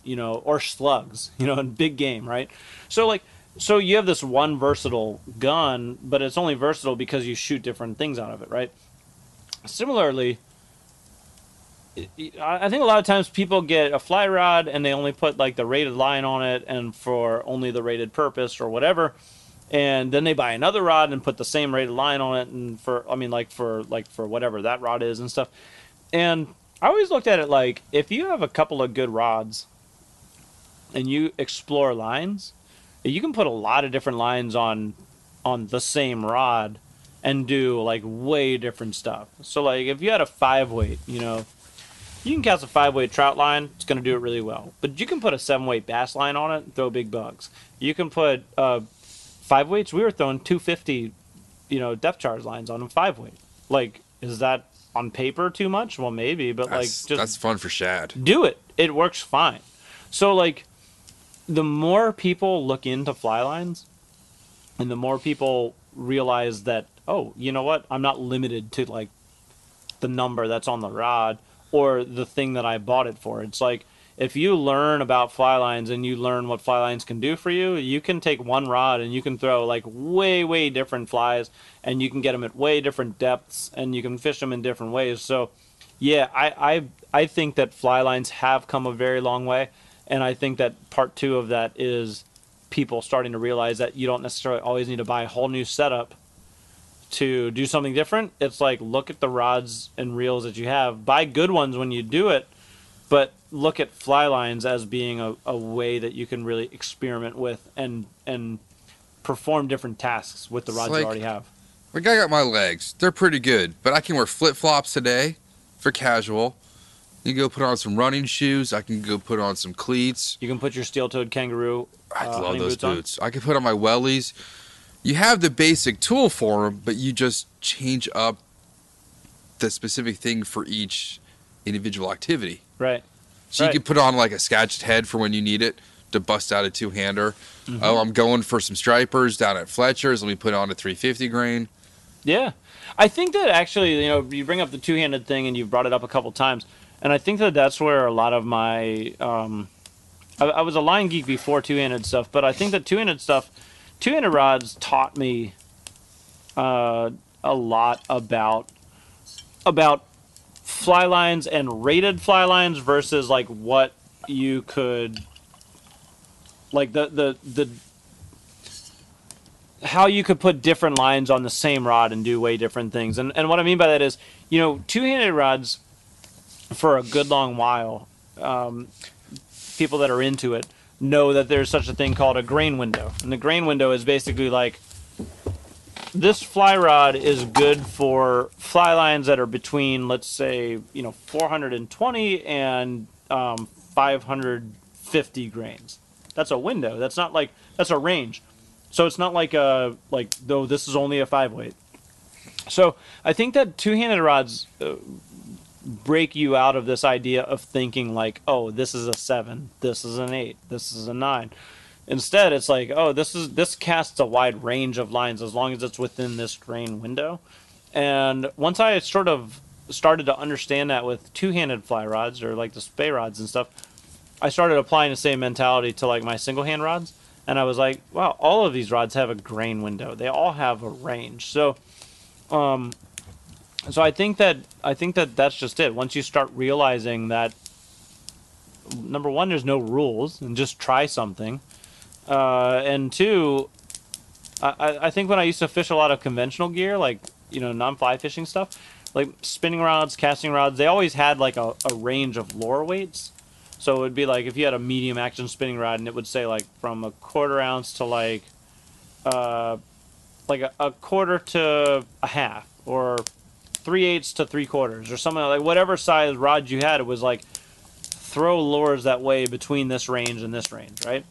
or slugs, and big game, right? So so you have this one versatile gun, but it's only versatile because you shoot different things out of it, right? Similarly, I think a lot of times people get a fly rod and they only put the rated line on it and for only the rated purpose or whatever, and then they buy another rod and put the same rated line on it and for whatever that rod is and stuff. And I always looked at it if you have a couple of good rods and you explore lines, you can put a lot of different lines on the same rod and do like way different stuff. So like if you had a 5-weight, you know, you can cast a 5-weight trout line. It's going to do it really well. But you can put a 7-weight bass line on it and throw big bugs. You can put 5-weights. We were throwing 250, you know, depth charge lines on a 5-weight. Like, is that on paper too much? Well, maybe, but that's, like, just that's fun for shad. Do it. It works fine. So like, the more people look into fly lines, and the more people realize that, oh, you know what? I'm not limited to like the number that's on the rod or the thing that I bought it for. It's like, if you learn about fly lines and you learn what fly lines can do for you, you can take one rod and you can throw like way, way different flies, and you can get them at way different depths, and you can fish them in different ways. So yeah, I think that fly lines have come a very long way. And I think that part two of that is people starting to realize that you don't necessarily always need to buy a whole new setup to do something different. It's like, look at the rods and reels that you have, buy good ones when you do it, but look at fly lines as being a way that you can really experiment with and perform different tasks with the rods like, you already have. Like, I got my legs, they're pretty good, but I can wear flip-flops today for casual. You can go put on some running shoes. I can go put on some cleats. You can put your steel-toed kangaroo. I love those boots. I can put on my wellies. You have the basic tool for them, but you just change up the specific thing for each individual activity. Right. So you can put on like a scratched head for when you need it to bust out a two-hander. Mm-hmm. Oh, I'm going for some stripers down at Fletcher's. Let me put on a 350 grain. Yeah. I think that actually, you know, you bring up the two-handed thing, and you've brought it up a couple times. And I think that that's where a lot of my, I was a line geek before two-handed stuff, but I think that two-handed rods taught me a lot about fly lines and rated fly lines versus like what you could, like how you could put different lines on the same rod and do way different things. And what I mean by that is, you know, two-handed rods, for a good long while, people that are into it know that there's such a thing called a grain window. And the grain window is basically like, this fly rod is good for fly lines that are between, let's say, you know, 420 and 550 grains. That's a window. That's not like, that's a range. So it's not like a, like, though this is only a 5-weight. So I think that two-handed rods break you out of this idea of thinking like, oh, this is a 7, this is an 8, this is a 9. Instead, it's like, oh, this casts a wide range of lines as long as it's within this grain window. And once I sort of started to understand that with two-handed fly rods or like the spey rods and stuff, I started applying the same mentality to like my single hand rods. And I was like, wow, all of these rods have a grain window. They all have a range. So, so I think that that's just it. Once you start realizing that, number one, there's no rules, and just try something. And two, I think when I used to fish a lot of conventional gear, like, you know, non-fly fishing stuff, like spinning rods, casting rods, they always had like a range of lure weights. So it would be like if you had a medium action spinning rod, and it would say like from a quarter ounce to like a quarter to a half, or 3/8 to 3/4 or something like whatever size rod you had. It was like, throw lures that way between this range and this range, right?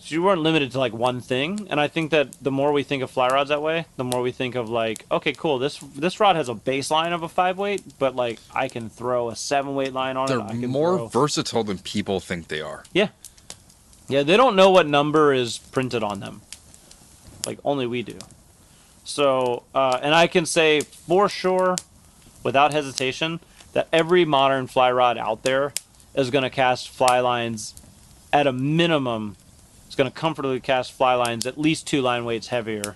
So you weren't limited to like one thing. And I think that the more we think of fly rods that way, the more we think of like, okay, cool, this rod has a baseline of a 5-weight, but like I can throw a 7-weight line on it. They're more versatile than people think they are. Yeah. Yeah, they don't know what number is printed on them. Like only we do. So, and I can say for sure, without hesitation, that every modern fly rod out there is going to cast fly lines at a minimum. It's going to comfortably cast fly lines at least 2 line weights heavier,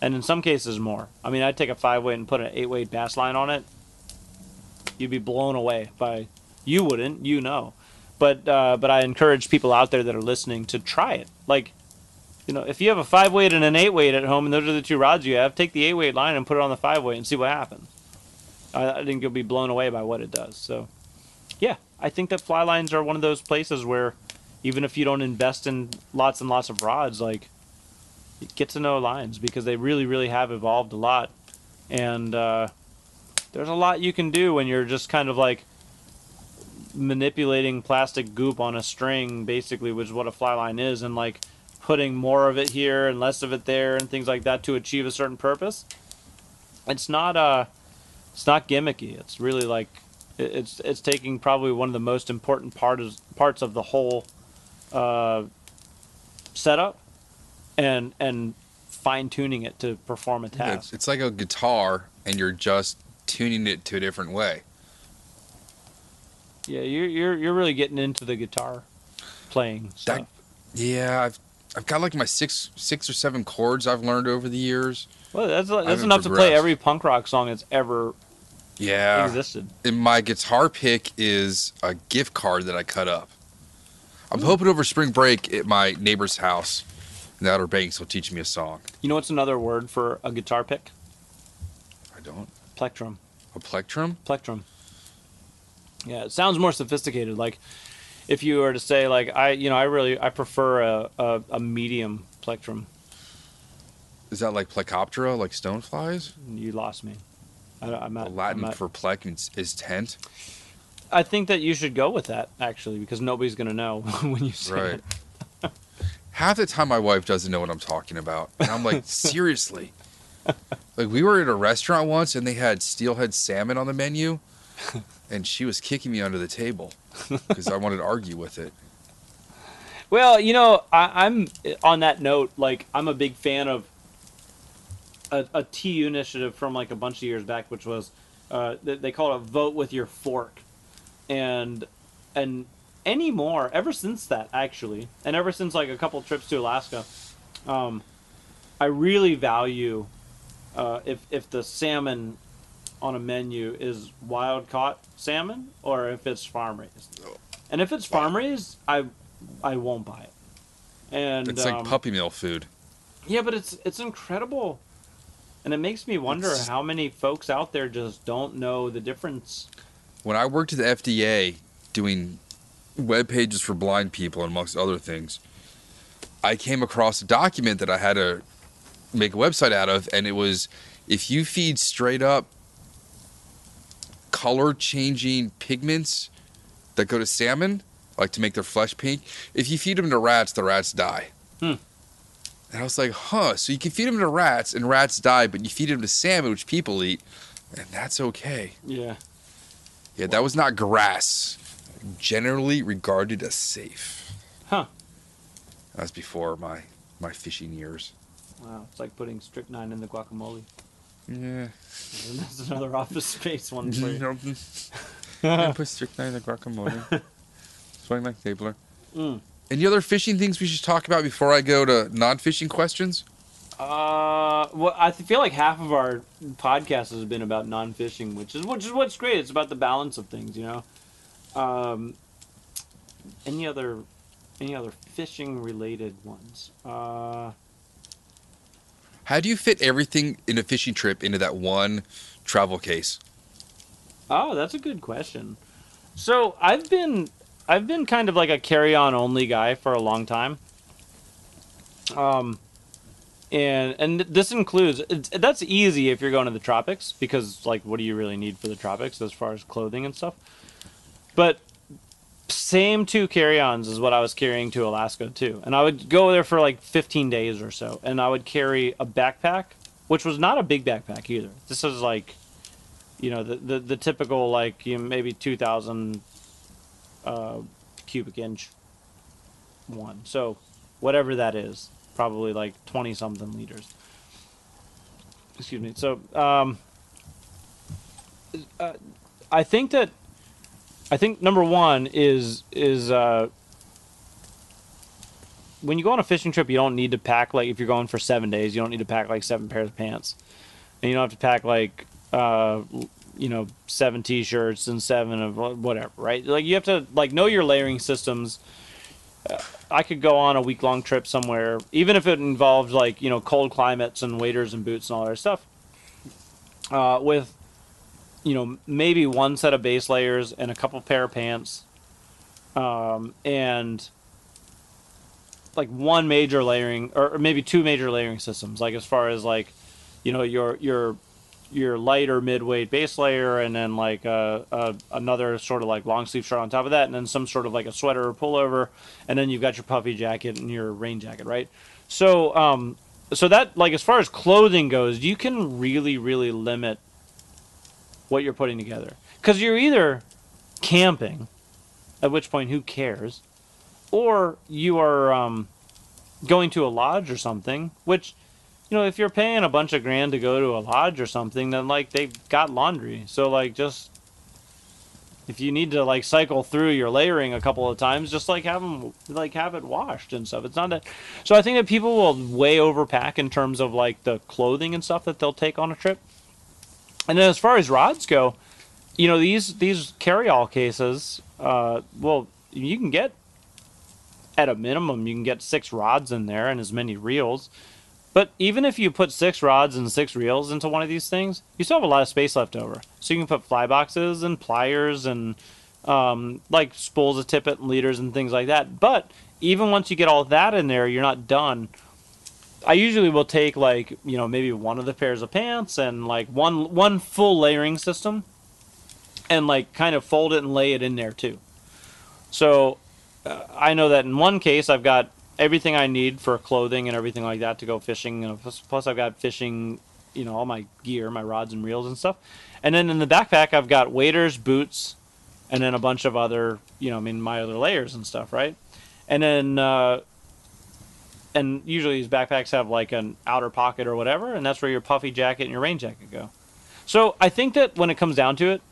and in some cases more. I mean, I'd take a 5-weight and put an 8-weight bass line on it. You'd be blown away by, you wouldn't, you know. But I encourage people out there that are listening to try it. Like, you know, if you have a 5-weight and an 8-weight at home, and those are the two rods you have, take the 8-weight line and put it on the 5-weight and see what happens. I think you'll be blown away by what it does. So, yeah, I think that fly lines are one of those places where even if you don't invest in lots and lots of rods, like, get to know lines, because they really, really have evolved a lot. And there's a lot you can do when you're just kind of like manipulating plastic goop on a string, basically, which is what a fly line is, and like putting more of it here and less of it there and things like that to achieve a certain purpose. It's not gimmicky. It's really like, it's taking probably one of the most important parts of the whole setup and fine-tuning it to perform a task. It's like a guitar, and you're just tuning it to a different way. Yeah, you're really getting into the guitar playing stuff. Yeah, I've got like my six or seven chords I've learned over the years. Well, that's enough to play every punk rock song that's ever existed. And my guitar pick is a gift card that I cut up. I'm hoping over spring break at my neighbor's house in the Outer Banks will teach me a song. You know what's another word for a guitar pick? I don't. Plectrum. A plectrum? Plectrum. Yeah, it sounds more sophisticated. Like, if you were to say, like, I prefer a medium plectrum. Is that like Plecoptera, like stoneflies? You lost me. Latin for plec is tent. I think that you should go with that, actually, because nobody's going to know when you say it. Right. Half the time my wife doesn't know what I'm talking about. And I'm like, seriously? Like, we were at a restaurant once, and they had steelhead salmon on the menu. And she was kicking me under the table because I wanted to argue with it. Well, you know, I'm on that note, like, I'm a big fan of a TU initiative from like a bunch of years back, which was they called it a vote with your fork. And anymore, ever since that, actually, and ever since like a couple trips to Alaska, I really value if the salmon on a menu is wild caught salmon or if it's farm raised. And if it's farm raised, I won't buy it. And it's like puppy meal food. Yeah, but it's incredible, and it makes me wonder how many folks out there just don't know the difference. When I worked at the FDA doing web pages for blind people, amongst other things, I came across a document that I had to make a website out of, and it was, if you feed straight up color-changing pigments that go to salmon, like to make their flesh pink, if you feed them to rats, the rats die. And I was like, so you can feed them to rats and rats die, but you feed them to salmon, which people eat, and that's okay. Yeah, that was not grass. Generally regarded as safe. That was before my fishing years. Wow, it's like putting strychnine in the guacamole. Yeah. That's another Office Space one for you. I put strychnine in the guacamole. Swing like Tabler. Any other fishing things we should talk about before I go to non-fishing questions? Well, I feel like half of our podcast has been about non-fishing, which is what's great. It's about the balance of things, you know. Any other fishing-related ones? How do you fit everything in a fishing trip into that one travel case? Oh, that's a good question. So I've been kind of like a carry-on only guy for a long time. And this includes, that's easy if you're going to the tropics, because like, what do you really need for the tropics as far as clothing and stuff? But same two carry-ons is what I was carrying to Alaska too. And I would go there for like 15 days or so, and I would carry a backpack, which was not a big backpack either. This is like, you know, the typical, like, you know, maybe 2,000 cubic inch one. So whatever that is, probably like 20 something liters. Excuse me. So I think number one is when you go on a fishing trip, you don't need to pack, like, if you're going for 7 days, you don't need to pack like 7 pairs of pants, and you don't have to pack like 7 t-shirts and 7 of whatever, right? Like, you have to like know your layering systems. I could go on a week-long trip somewhere, even if it involved, like, you know, cold climates and waders and boots and all that stuff, with, you know, maybe one set of base layers and a couple pair of pants, and like one major layering, or maybe two major layering systems, like as far as like, you know, your lighter mid-weight base layer, and then like another sort of like long sleeve shirt on top of that, and then some sort of like a sweater or pullover, and then you've got your puffy jacket and your rain jacket, right? So so that, like, as far as clothing goes, you can really, really limit what you're putting together, because you're either camping, at which point who cares, or you are going to a lodge or something, which, you know, if you're paying a bunch of grand to go to a lodge or something, then, like, they've got laundry. So, like, just, if you need to, like, cycle through your layering a couple of times, just, like, have them, like, have it washed and stuff. It's not that, so I think that people will way overpack in terms of, like, the clothing and stuff that they'll take on a trip. And then as far as rods go, you know, these carry-all cases, well, you can get, at a minimum, you can get 6 rods in there and as many reels. But even if you put 6 rods and 6 reels into one of these things, you still have a lot of space left over. So you can put fly boxes and pliers and like spools of tippet and leaders and things like that. But even once you get all that in there, you're not done. I usually will take, like, you know, maybe one of the pairs of pants and like one full layering system, and like kind of fold it and lay it in there too. So I know that in one case I've got everything I need for clothing and everything like that to go fishing, and plus I've got fishing, you know, all my gear, my rods and reels and stuff. And then in the backpack I've got waders, boots, and then a bunch of other, you know, I mean, my other layers and stuff, right? And then and usually these backpacks have like an outer pocket or whatever, and that's where your puffy jacket and your rain jacket go. So I think that when it comes down to it,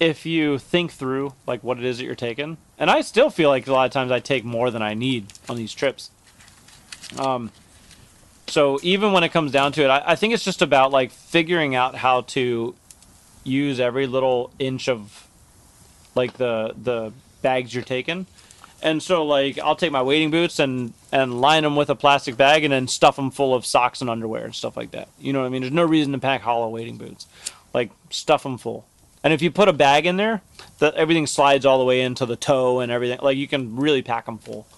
if you think through like what it is that you're taking, and I still feel like a lot of times I take more than I need on these trips. So even when it comes down to it, I think it's just about like figuring out how to use every little inch of like the bags you're taking. And so like I'll take my wading boots and line them with a plastic bag and then stuff them full of socks and underwear and stuff like that. You know what I mean? There's no reason to pack hollow wading boots. Like stuff them full. And if you put a bag in there, everything slides all the way into the toe and everything. Like, you can really pack them full.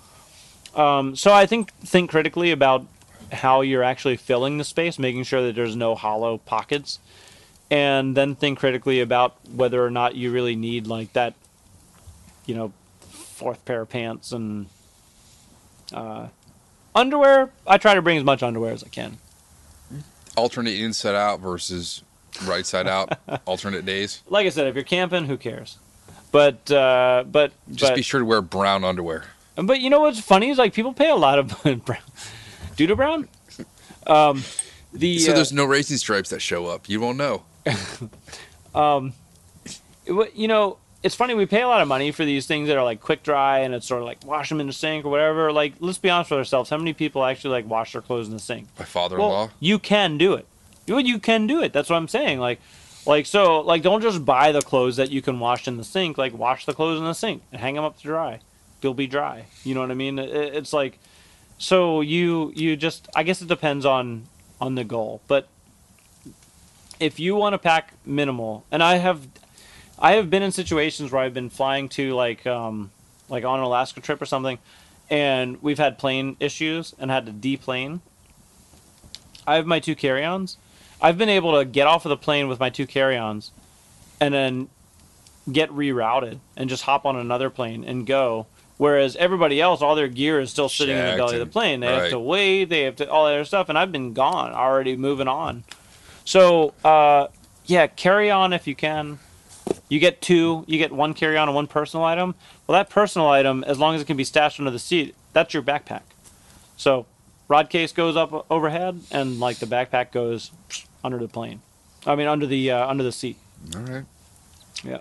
So I think critically about how you're actually filling the space, making sure that there's no hollow pockets. And then think critically about whether or not you really need, like, that, you know, 4th pair of pants and underwear. I try to bring as much underwear as I can. Alternate inside out versus right side out, alternate days. Like I said, if you're camping, who cares? But just be sure to wear brown underwear. But you know what's funny is like people pay a lot of brown, Duda Brown. So there's no racing stripes that show up. You won't know. You know, it's funny, we pay a lot of money for these things that are like quick dry, and it's sort of like wash them in the sink or whatever. Like, let's be honest with ourselves, how many people actually like wash their clothes in the sink? My father-in-law. Well, you can do it. You can do it. That's what I'm saying. So don't just buy the clothes that you can wash in the sink. Like, wash the clothes in the sink and hang them up to dry. They'll be dry. You know what I mean? It's like, so you just, I guess it depends on the goal. But if you want to pack minimal, and I have been in situations where I've been flying to like on an Alaska trip or something, and we've had plane issues and had to deplane. I have my 2 carry-ons. I've been able to get off of the plane with my 2 carry-ons and then get rerouted and just hop on another plane and go. Whereas everybody else, all their gear is still sitting in the belly of the plane. They have to wait. They have to all that other stuff. And I've been gone, already moving on. So, yeah, carry on if you can. You get 2. You get 1 carry-on and 1 personal item. Well, that personal item, as long as it can be stashed under the seat, that's your backpack. So rod case goes up overhead, and like the backpack goes under the plane. I mean, under the seat. All right. Yeah.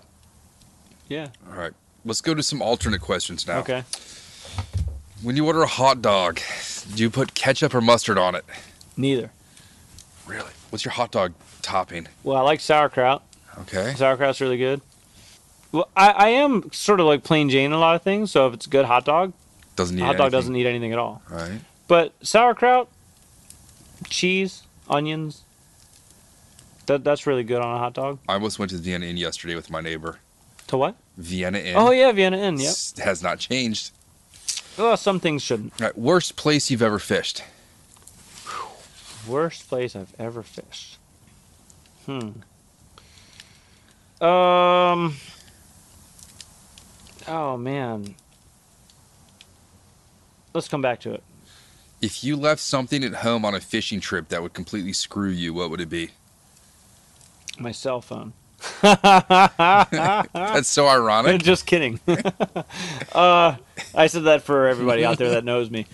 Yeah. All right. Let's go to some alternate questions now. Okay. When you order a hot dog, do you put ketchup or mustard on it? Neither. Really? What's your hot dog topping? Well, I like sauerkraut. Okay. Sauerkraut's really good. Well, I am sort of like plain Jane in a lot of things, so if it's a good hot dog, doesn't need anything at all. All right. But sauerkraut, cheese, onions, that's really good on a hot dog. I almost went to the Vienna Inn yesterday with my neighbor. To what? Vienna Inn. Oh, yeah, Vienna Inn, yep. Has not changed. Well, some things shouldn't. All right, worst place you've ever fished? Worst place I've ever fished. Oh, man. Let's come back to it. If you left something at home on a fishing trip that would completely screw you, what would it be? My cell phone. That's so ironic. Just kidding. I said that for everybody out there that knows me.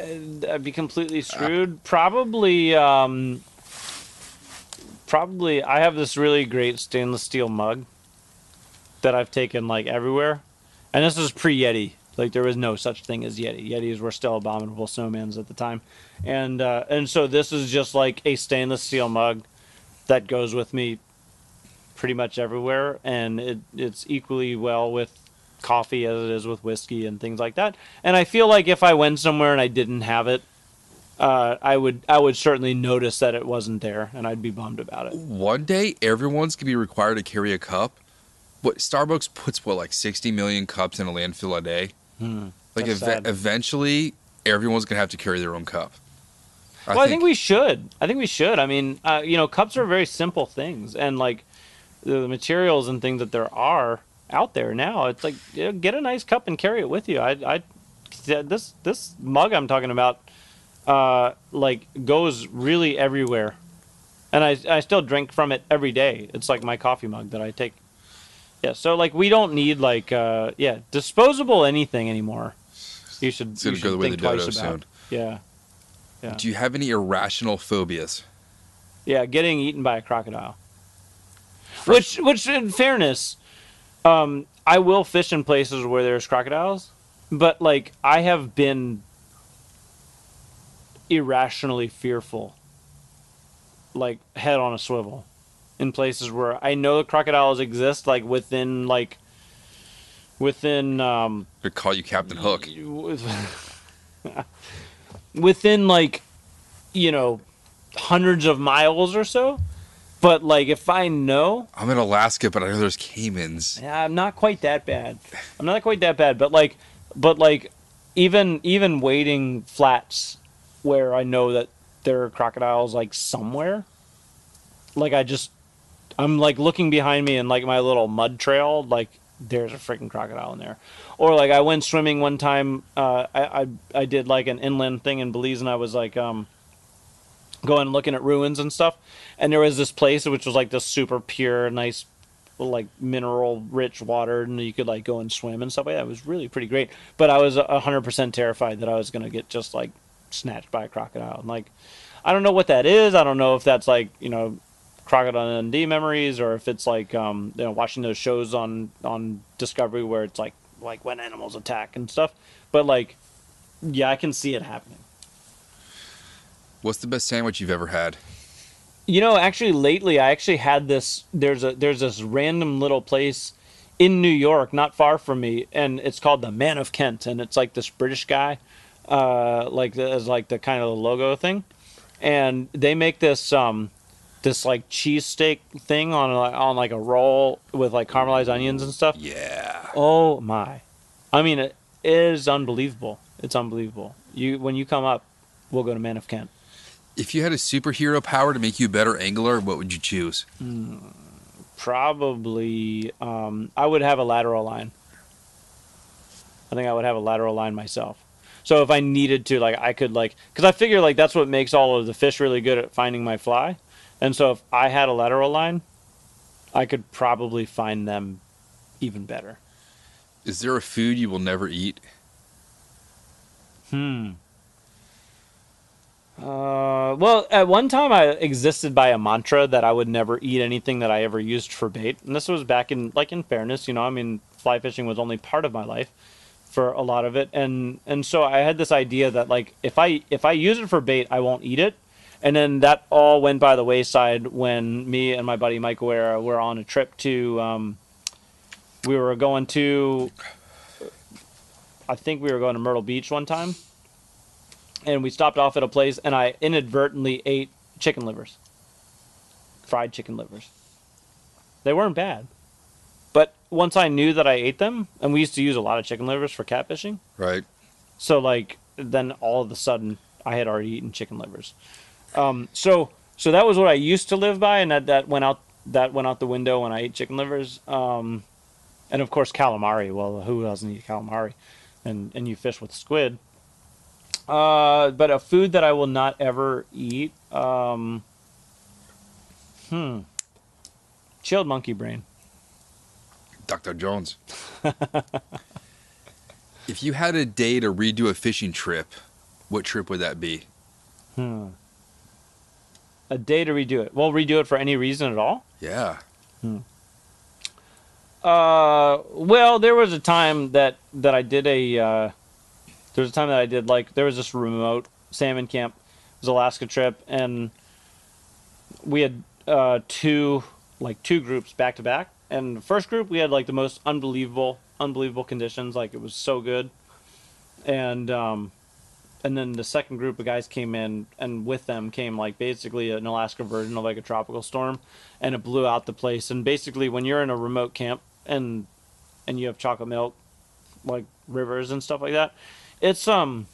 I'd be completely screwed. Probably, I have this really great stainless steel mug that I've taken like everywhere. And this was pre-Yeti. Like, there was no such thing as Yeti. Yetis were still abominable snowmans at the time. And so this is just like a stainless steel mug that goes with me pretty much everywhere. And it's equally well with coffee as it is with whiskey and things like that. And I feel like if I went somewhere and I didn't have it, I would certainly notice that it wasn't there, and I'd be bummed about it. One day, everyone's going to be required to carry a cup. But Starbucks puts, what, like 60 million cups in a landfill a day? Like, eventually, everyone's going to have to carry their own cup. I think we should. I think we should. I mean, you know, cups are very simple things. And, like, the materials and things that there are out there now, it's like, you know, get a nice cup and carry it with you. This mug I'm talking about, like, goes really everywhere. And I still drink from it every day. It's like my coffee mug that I take. Yeah, so, like, we don't need, like, disposable anything anymore. You should think twice about sound. Yeah. Do you have any irrational phobias? Yeah, getting eaten by a crocodile. Which, in fairness, I will fish in places where there's crocodiles, but, like, I have been irrationally fearful, like, head on a swivel. In places where I know the crocodiles exist, like within they call you Captain Hook. Within, like, you know, hundreds of miles or so. But, like, if I know I'm in Alaska, but I know there's caimans. Yeah, I'm not quite that bad. But like even wading flats where I know that there are crocodiles, like, somewhere. Like, I'm, like, looking behind me and, like, my little mud trail, like, there's a freaking crocodile in there. Or, like, I went swimming one time. I did, like, an inland thing in Belize, and I was, like, going and looking at ruins and stuff. And there was this place which was, like, this super pure, nice, like, mineral-rich water, and you could, like, go and swim and stuff like that. It was really pretty great. But I was 100% terrified that I was going to get just, like, snatched by a crocodile. And, like, I don't know what that is. I don't know if that's, like, you know, Crocodile Dundee memories, or if it's like you know, watching those shows on Discovery where it's like when animals attack and stuff. But, like, yeah, I can see it happening. What's the best sandwich you've ever had? You know, actually, lately I actually had this. There's this random little place in New York, not far from me, and it's called the Man of Kent, and it's like this British guy, like the kind of the logo thing, and they make this this like cheesesteak thing on like a roll with like caramelized onions and stuff. Yeah. Oh my! I mean, it is unbelievable. It's unbelievable. When you come up, we'll go to Man of Kent. If you had a superhero power to make you a better angler, what would you choose? Probably, I would have a lateral line. I think I would have a lateral line myself. So if I needed to, like, I could, like, because I figure, like, that's what makes all of the fish really good at finding my fly. And so if I had a lateral line, I could probably find them even better. Is there a food you will never eat? Well, at one time I existed by a mantra that I would never eat anything that I ever used for bait. And this was back in, like, in fairness, you know, I mean, fly fishing was only part of my life for a lot of it. And so I had this idea that, like, if I use it for bait, I won't eat it. And then that all went by the wayside when me and my buddy Mike were on a trip to, we were going to, I think we were going to Myrtle Beach one time. And we stopped off at a place, and I inadvertently ate chicken livers. Fried chicken livers. They weren't bad. But once I knew that I ate them, and we used to use a lot of chicken livers for catfishing. Right. So like then all of a sudden I had already eaten chicken livers. So that was what I used to live by, and that went out the window when I ate chicken livers. And of course calamari. Well, who doesn't eat calamari? And you fish with squid. But a food that I will not ever eat. Chilled monkey brain. Dr. Jones. If you had a day to redo a fishing trip, what trip would that be? A day to redo it. Well, redo it for any reason at all? Yeah. Well, there was a time that I did there was this remote salmon camp. It was an Alaska trip, and we had two groups back to back. And the first group, we had like the most unbelievable conditions. Like, it was so good. And then the second group of guys came in, and with them came like basically an Alaska version of like a tropical storm, and it blew out the place. And basically, when you're in a remote camp and you have chocolate milk, like rivers and stuff like that, it's not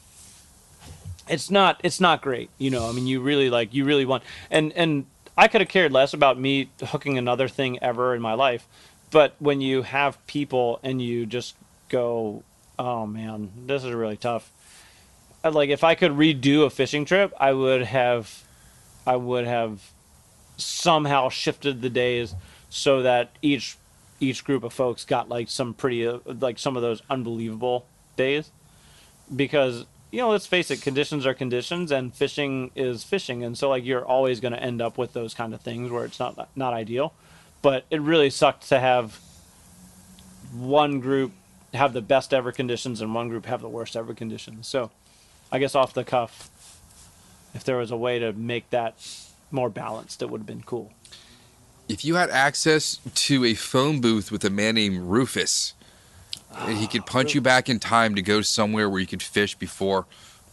great, you know. I mean, you really want, and I could have cared less about me hooking another thing ever in my life, but when you have people and you just go, oh man, this is really tough. Like, if I could redo a fishing trip, I would have somehow shifted the days so that each group of folks got like some pretty like some of those unbelievable days, because, you know, let's face it, conditions are conditions and fishing is fishing, and so like you're always going to end up with those kind of things where it's not ideal. But it really sucked to have one group have the best ever conditions and one group have the worst ever conditions. So I guess off the cuff, if there was a way to make that more balanced, it would have been cool. If you had access to a phone booth with a man named Rufus, and he could punch you back in time to go somewhere where you could fish before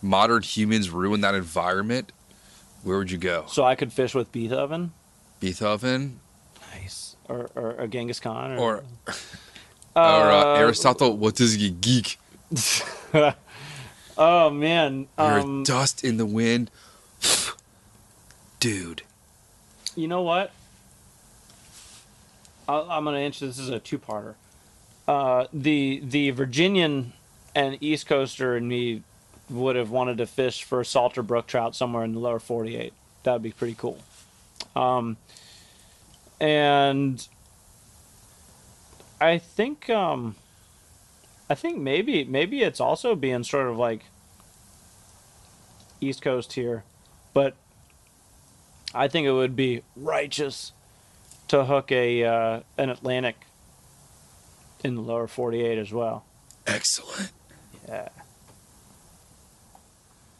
modern humans ruin that environment, where would you go? So I could fish with Beethoven? Beethoven? Nice. Or Genghis Khan? Or Aristotle, what is he, geek? Oh, man. You're dust in the wind. Dude. You know what? I'm going to answer this as a two-parter. The Virginian and East Coaster in me would have wanted to fish for salter brook trout somewhere in the lower 48. That would be pretty cool. And I think... I think maybe it's also being sort of like East Coast here, but I think it would be righteous to hook an Atlantic in the lower 48 as well. Excellent. Yeah.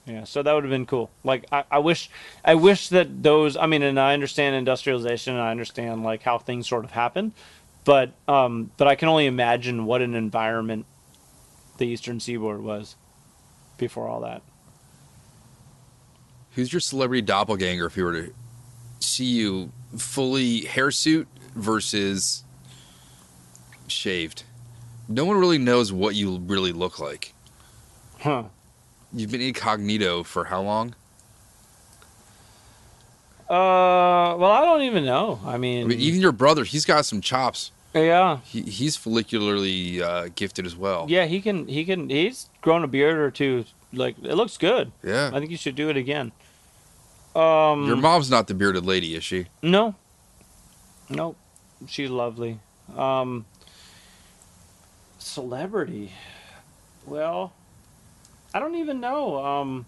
Yeah. So that would have been cool. Like, I wish that those. I mean, and I understand industrialization, and I understand like how things sort of happen, but I can only imagine what an environment the Eastern Seaboard was before all that. Who's your celebrity doppelganger if you were to see you fully hairsuit versus shaved? No one really knows what you really look like. Huh. You've been incognito for how long? Well, I don't even know. I mean even your brother, he's got some chops. Yeah, he's follicularly gifted as well. Yeah, he can. He's grown a beard or two. Like, it looks good. Yeah, I think you should do it again. Your mom's not the bearded lady, is she? No. Nope. She's lovely. Celebrity. Well, I don't even know.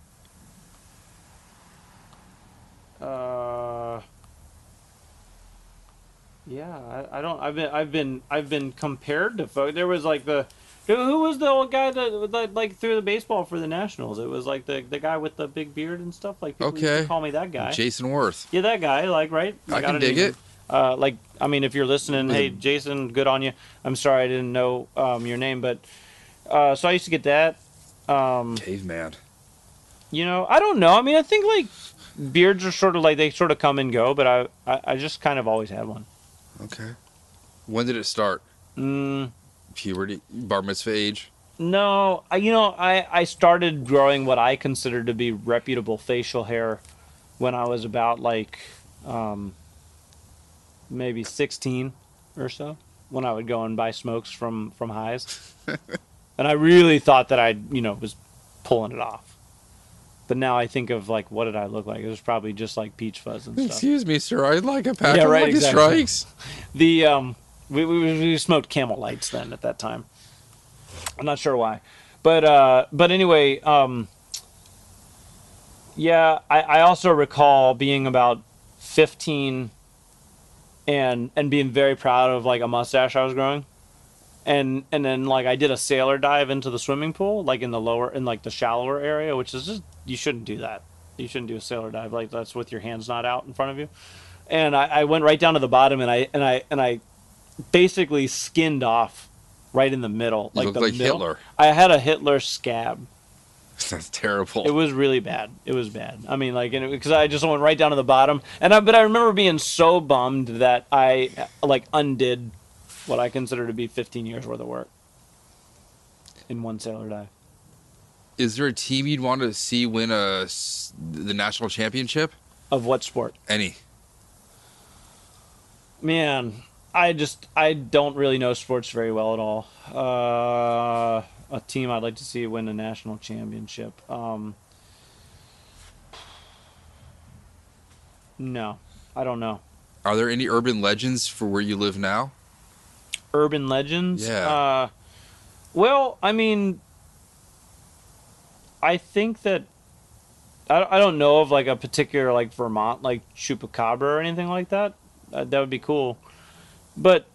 Yeah, I don't. I've been compared to folks. There was like who was the old guy that like threw the baseball for the Nationals? It was like the guy with the big beard and stuff. Like, people used to call me that guy. Jason Worth. Yeah, that guy. Like, right. I can dig it. If you're listening, hey Jason, good on you. I'm sorry I didn't know your name, but so I used to get that. Caveman. You know, I don't know. I mean, I think like beards are sort of like they sort of come and go, but I just kind of always had one. Okay. When did it start? Puberty, bar mitzvah age? No, I started growing what I consider to be reputable facial hair when I was about like maybe 16 or so, when I would go and buy smokes from Highs. And I really thought that I, was pulling it off. But now I think of, like, what did I look like? It was probably just like peach fuzz and stuff. Excuse me, sir. I'd like a pack of Lucky Strikes. The we smoked Camel Lights then at that time. I'm not sure why, but anyway, yeah. I also recall being about 15 and being very proud of like a mustache I was growing, and then like I did a sailor dive into the swimming pool, like in the shallower area, which is just, you shouldn't do that. You shouldn't do a sailor dive, like that's with your hands not out in front of you. And I went right down to the bottom, and I basically skinned off. Right in the middle. You look like Hitler. I had a Hitler scab. That's terrible. It was really bad. It was bad. I mean, like, because I just went right down to the bottom. But I remember being so bummed that I, like, undid what I consider to be 15 years worth of work in one sailor dive. Is there a team you'd want to see win the national championship? Of what sport? Any. Man... I don't really know sports very well at all. A team I'd like to see win a national championship. No, I don't know. Are there any urban legends for where you live now? Urban legends? Yeah. Well, I mean, I think that I don't know of like a particular like Vermont like chupacabra or anything like that. That would be cool. But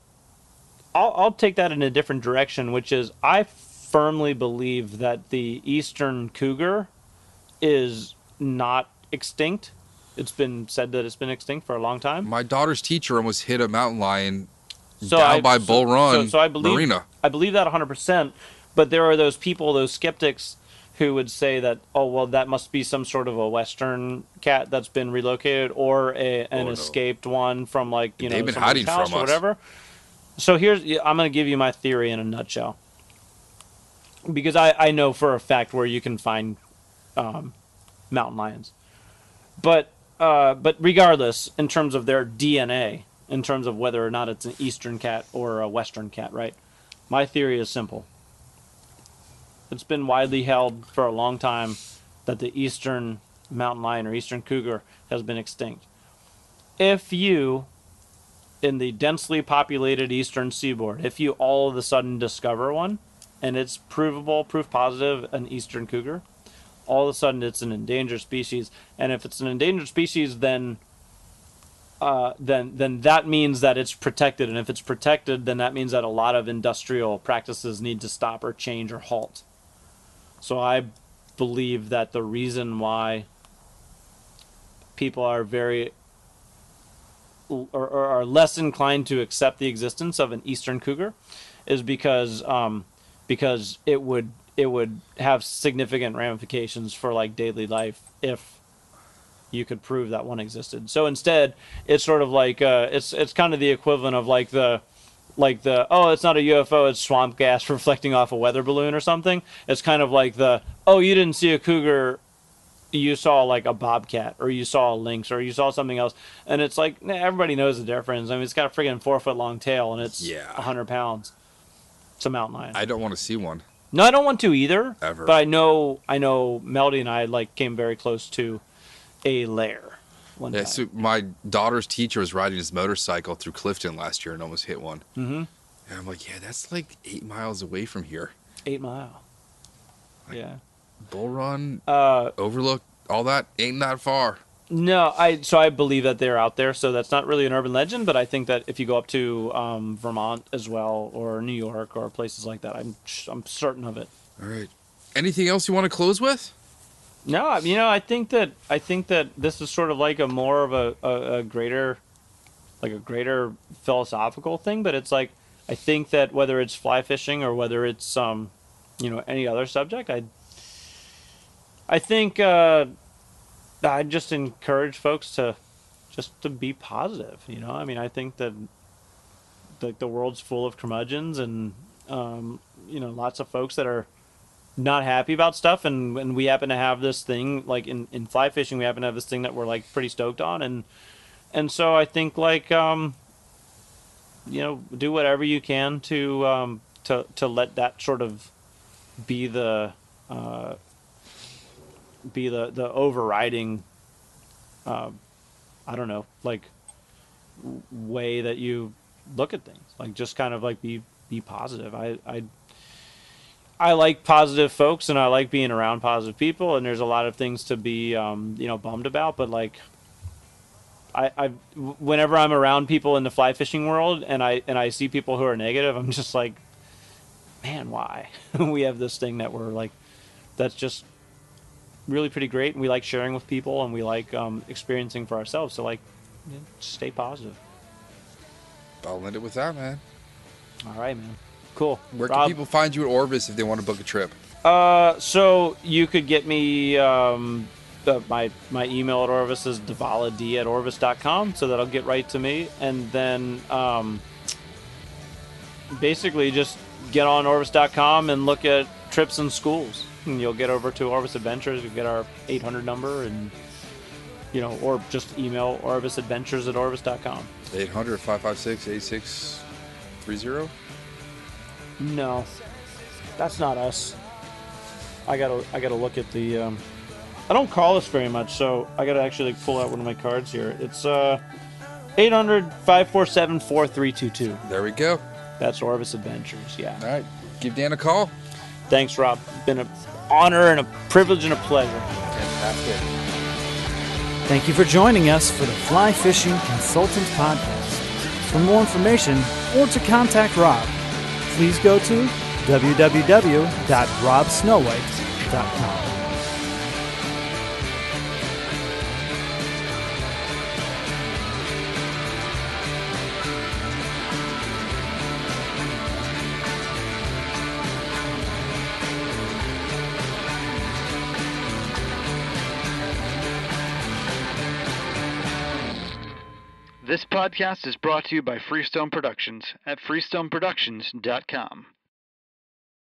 I'll take that in a different direction, which is I firmly believe that the eastern cougar is not extinct. It's been said that it's been extinct for a long time. My daughter's teacher almost hit a mountain lion down by Bull Run Marina. I believe that 100%. But there are those people, those skeptics, who would say that, oh, well, that must be some sort of a western cat that's been relocated or escaped one from, like, they've been hiding from us or whatever. So I'm going to give you my theory in a nutshell. Because I know for a fact where you can find mountain lions. But regardless, in terms of their DNA, in terms of whether or not it's an eastern cat or a western cat, right? My theory is simple. It's been widely held for a long time that the eastern mountain lion or eastern cougar has been extinct. If you, in the densely populated eastern seaboard, if you all of a sudden discover one, and it's provable, proof positive, an eastern cougar, all of a sudden it's an endangered species. And if it's an endangered species, then that means that it's protected. And if it's protected, then that means that a lot of industrial practices need to stop or change or halt. So I believe that the reason why people are are less inclined to accept the existence of an eastern cougar is because it would have significant ramifications for like daily life if you could prove that one existed. So instead, it's sort of like it's kind of the equivalent of like the oh, it's not a UFO, it's swamp gas reflecting off a weather balloon or something. It's kind of like the, oh, you didn't see a cougar, you saw like a bobcat, or you saw a lynx, or you saw something else. And it's like, nah, everybody knows the difference. I mean, it's got a freaking 4-foot long tail, and it's 100 pounds. It's a mountain lion. I don't want to see one. No, I don't want to either. Ever. But I know Melody and I like came very close to a lair one time. So my daughter's teacher was riding his motorcycle through Clifton last year and almost hit one. Mm-hmm. And I'm like, yeah, that's like 8 miles away from here. 8 mile. Like, yeah. Bull Run, Overlook, all that ain't that far. No, I believe that they're out there. So that's not really an urban legend, but I think that if you go up to Vermont as well, or New York, or places like that, I'm certain of it. All right. Anything else you want to close with? No, I think that this is sort of like a more of a greater philosophical thing, but it's like I think that whether it's fly fishing or whether it's any other subject, I think I just encourage folks to be positive. I think that the world's full of curmudgeons and you know, lots of folks that are not happy about stuff, and we happen to have this thing, like in fly fishing, we happen to have this thing that we're like pretty stoked on, and so I think like you know, do whatever you can to let that sort of be the overriding I don't know, like way that you look at things, like just kind of like be positive. I like positive folks, and I like being around positive people, and there's a lot of things to be you know, bummed about, but like I whenever I'm around people in the fly fishing world and I see people who are negative, I'm just like, man, why? We have this thing that we're like, that's just really pretty great, and we like sharing with people, and we like experiencing for ourselves. So like, you know, stay positive. I'll end it with that, man. All right, man. Cool. Where can people find you at Orvis if they want to book a trip? So you could get me. My email at Orvis is davalad@orvis.com, so that'll get right to me. And then basically just get on orvis.com and look at trips and schools, and you'll get over to Orvis Adventures. You get our 800 number, and you know, or just email orvisadventures@orvis.com. 800-556-8630. No, that's not us. I gotta look at the. I don't call this very much, so I gotta actually like, pull out one of my cards here. It's 800-547-4322. There we go. That's Orvis Adventures, yeah. All right, give Dan a call. Thanks, Rob. It's been an honor and a privilege and a pleasure. Fantastic. Thank you for joining us for the Fly Fishing Consultant Podcast. For more information or to contact Rob, please go to www.robsnowhite.com. This podcast is brought to you by Freestone Productions at freestoneproductions.com.